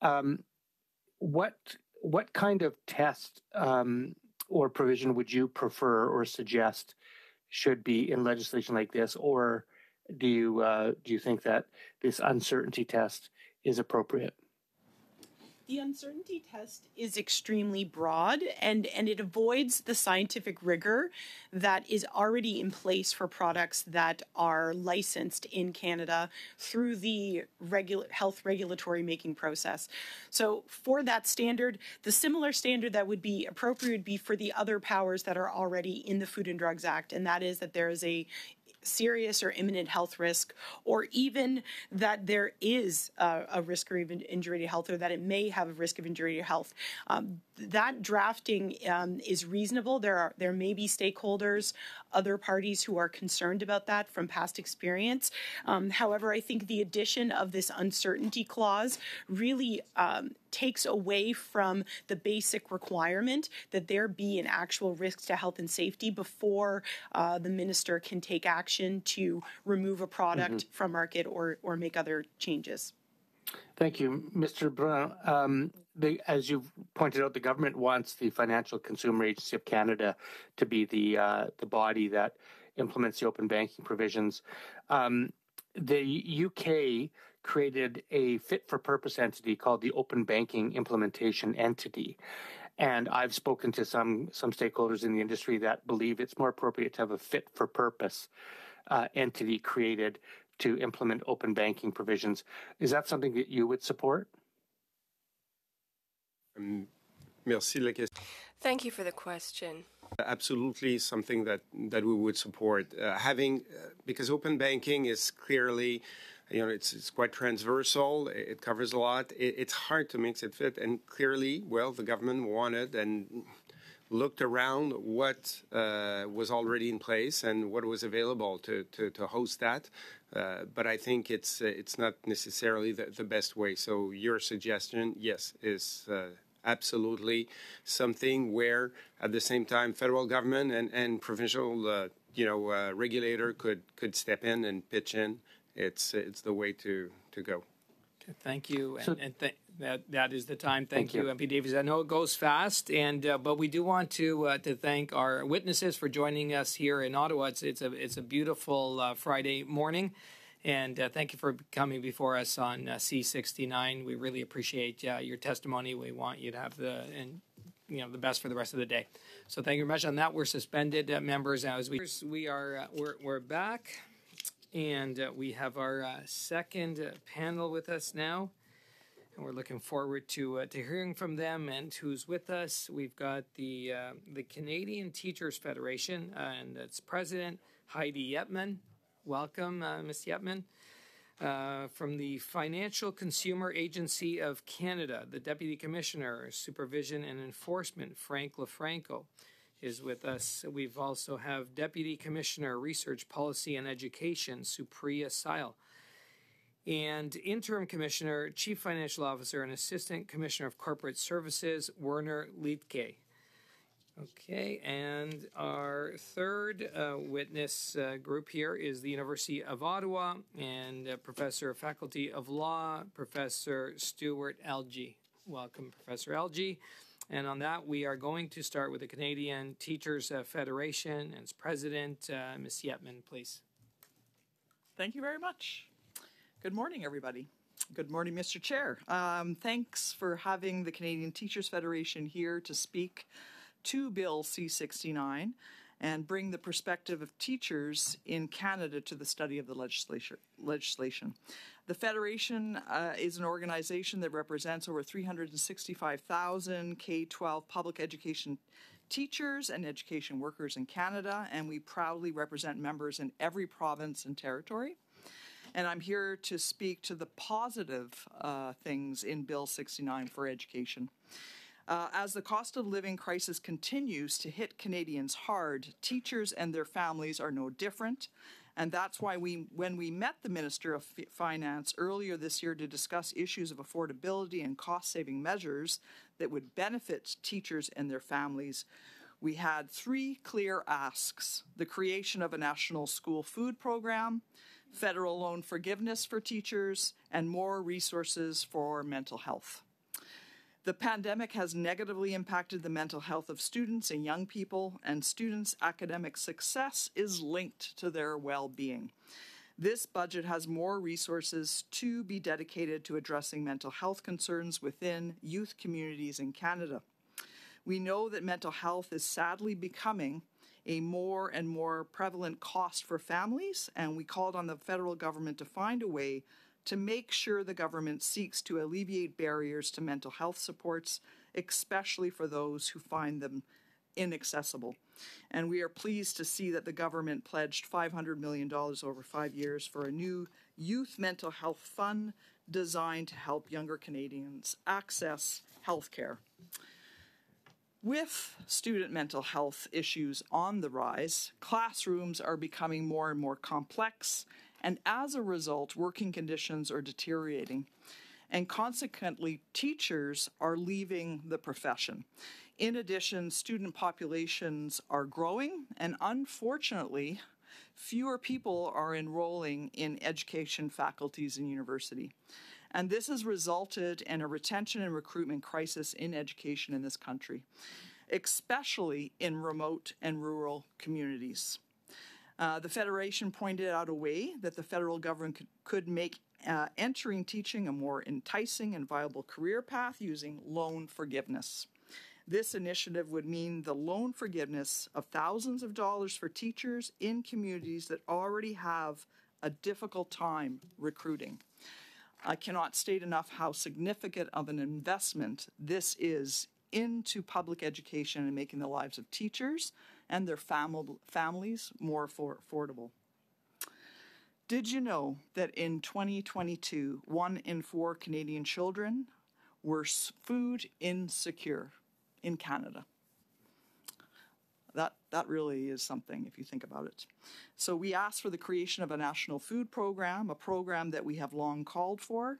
What kind of test or provision would you prefer or suggest should be in legislation like this, or do you think that this uncertainty test is appropriate? The uncertainty test is extremely broad, and it avoids the scientific rigor that is already in place for products that are licensed in Canada through the health regulatory making process. So for that standard, the similar standard that would be appropriate would be for the other powers that are already in the Food and Drugs Act, and that is that there is a serious or imminent health risk, or even that there is a risk or even injury to health, or that it may have a risk of injury to health. That drafting is reasonable. There may be stakeholders other parties who are concerned about that from past experience. However, I think the addition of this uncertainty clause really takes away from the basic requirement that there be an actual risk to health and safety before the minister can take action to remove a product from market or make other changes. Thank you, Mr. Brun. As you've pointed out, the government wants the Financial Consumer Agency of Canada to be the body that implements the open banking provisions. The UK created a fit-for-purpose entity called the Open Banking Implementation Entity. And I've spoken to some stakeholders in the industry that believe it's more appropriate to have a fit-for-purpose entity created to implement open banking provisions. Is that something that you would support? Thank you for the question. Absolutely something that we would support. Because open banking is clearly, it's quite transversal, it covers a lot, it's hard to make it fit, and clearly, well, the government wanted and looked around what was already in place and what was available to host that. But I think it's not necessarily the best way. So your suggestion, yes, is absolutely something where at the same time federal government and provincial regulator could step in and pitch in. It's the way to go. Okay, thank you. That is the time. Thank you, MP Davies. I know it goes fast, but we do want to thank our witnesses for joining us here in Ottawa. It's a beautiful Friday morning, and thank you for coming before us on C-69. We really appreciate your testimony. We want you to have the best for the rest of the day. So thank you very much. On that, we're suspended, members. As we're back, and we have our second panel with us now. And we're looking forward to hearing from them and who's with us. We've got the Canadian Teachers Federation and its president, Heidi Yetman. Welcome, Ms. Yetman. From the Financial Consumer Agency of Canada, the Deputy Commissioner, Supervision and Enforcement, Frank Lofranco, is with us. We also have Deputy Commissioner, Research, Policy and Education, Supriya Sayal, and Interim Commissioner, Chief Financial Officer, and Assistant Commissioner of Corporate Services, Werner Liedtke. Okay, and our third witness group here is the University of Ottawa and Professor of Faculty of Law, Professor Stuart Elgie. Welcome, Professor Elgie. And on that, we are going to start with the Canadian Teachers Federation and its president, Ms. Yetman, please. Thank you very much. Good morning, everybody. Good morning, Mr. Chair. Thanks for having the Canadian Teachers Federation here to speak to Bill C-69 and bring the perspective of teachers in Canada to the study of the legislation. The Federation is an organization that represents over 365,000 K-12 public education teachers and education workers in Canada, and we proudly represent members in every province and territory. And I'm here to speak to the positive things in Bill 69 for education. As the cost of living crisis continues to hit Canadians hard, teachers and their families are no different. And that's why when we met the Minister of Finance earlier this year to discuss issues of affordability and cost-saving measures that would benefit teachers and their families, we had three clear asks: the creation of a national school food program, federal loan forgiveness for teachers, and more resources for mental health. The pandemic has negatively impacted the mental health of students and young people, and students' academic success is linked to their well-being. This budget has more resources to be dedicated to addressing mental health concerns within youth communities in Canada. We know that mental health is sadly becoming a more and more prevalent cost for families, and we called on the federal government to find a way to make sure the government seeks to alleviate barriers to mental health supports, especially for those who find them inaccessible. And we are pleased to see that the government pledged $500 million over 5 years for a new youth mental health fund designed to help younger Canadians access health care. With student mental health issues on the rise, classrooms are becoming more and more complex, and as a result, working conditions are deteriorating. And consequently, teachers are leaving the profession. In addition, student populations are growing, and unfortunately, fewer people are enrolling in education faculties in university. And this has resulted in a retention and recruitment crisis in education in this country, especially in remote and rural communities. The Federation pointed out a way that the federal government could make entering teaching a more enticing and viable career path using loan forgiveness. This initiative would mean the loan forgiveness of thousands of dollars for teachers in communities that already have a difficult time recruiting. I cannot state enough how significant of an investment this is into public education and making the lives of teachers and their families more affordable. Did you know that in 2022, 1 in 4 Canadian children were food insecure in Canada? That really is something if you think about it. So we asked for the creation of a national food program, a program that we have long called for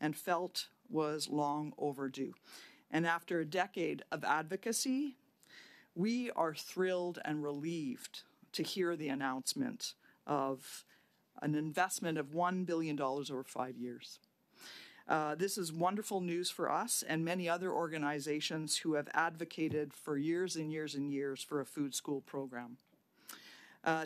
and felt was long overdue. And after a decade of advocacy, we are thrilled and relieved to hear the announcement of an investment of $1 billion over 5 years. This is wonderful news for us and many other organizations who have advocated for years and years and years for a food school program.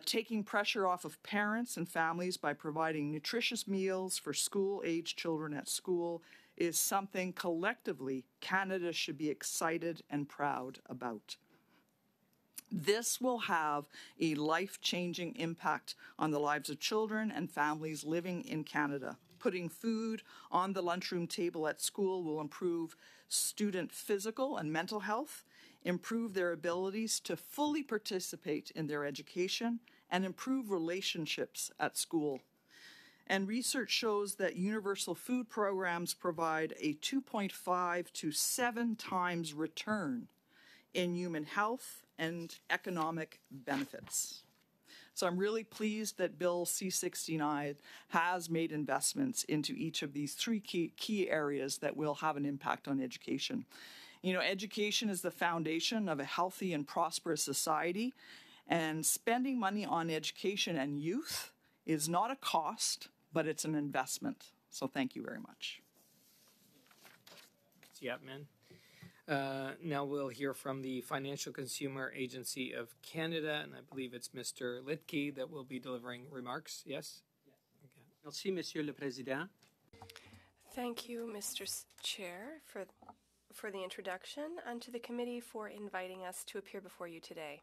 Taking pressure off of parents and families by providing nutritious meals for school-age children at school is something collectively Canada should be excited and proud about. This will have a life-changing impact on the lives of children and families living in Canada. Putting food on the lunchroom table at school will improve student physical and mental health, improve their abilities to fully participate in their education, and improve relationships at school. And research shows that universal food programs provide a 2.5 to 7 times return in human health and economic benefits. So I'm really pleased that Bill C-69 has made investments into each of these three key areas that will have an impact on education. You know, education is the foundation of a healthy and prosperous society, and spending money on education and youth is not a cost, but it's an investment. So thank you very much. Yapman. Now we'll hear from the Financial Consumer Agency of Canada, and I believe it's Mr. Liedtke that will be delivering remarks. Yes? Okay. Merci, Monsieur le Président. Thank you, Mr. Chair, for the introduction, and to the committee for inviting us to appear before you today.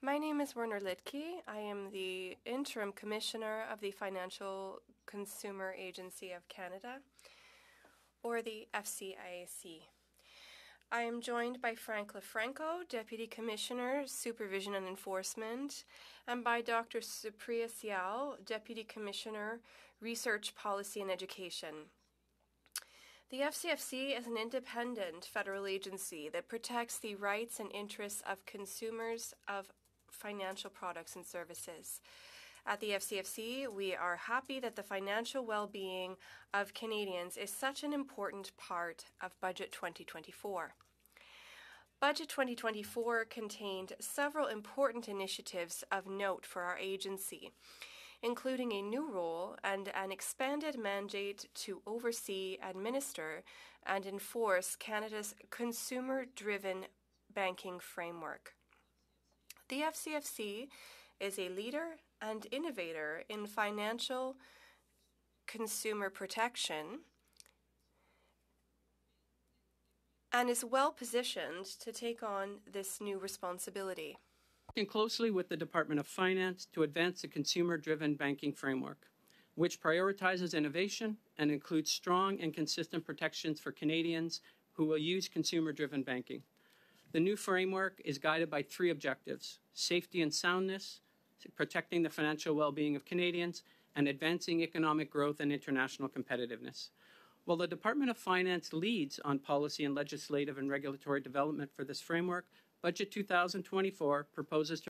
My name is Werner Liedtke. I am the Interim Commissioner of the Financial Consumer Agency of Canada, or the FCAC. I am joined by Frank Lofranco, Deputy Commissioner, Supervision and Enforcement, and by Dr. Supriya Sial, Deputy Commissioner, Research, Policy and Education. The FCFC is an independent federal agency that protects the rights and interests of consumers of financial products and services. At the FCFC, we are happy that the financial well-being of Canadians is such an important part of Budget 2024. Budget 2024 contained several important initiatives of note for our agency, including a new role and an expanded mandate to oversee, administer, and enforce Canada's consumer-driven banking framework. The FCFC is a leader and innovator in financial consumer protection and is well positioned to take on this new responsibility. Working closely with the Department of Finance to advance the consumer-driven banking framework, which prioritizes innovation and includes strong and consistent protections for Canadians who will use consumer-driven banking. The new framework is guided by 3 objectives: safety and soundness, protecting the financial well-being of Canadians, and advancing economic growth and international competitiveness. While the Department of Finance leads on policy and legislative and regulatory development for this framework, Budget 2024 proposes to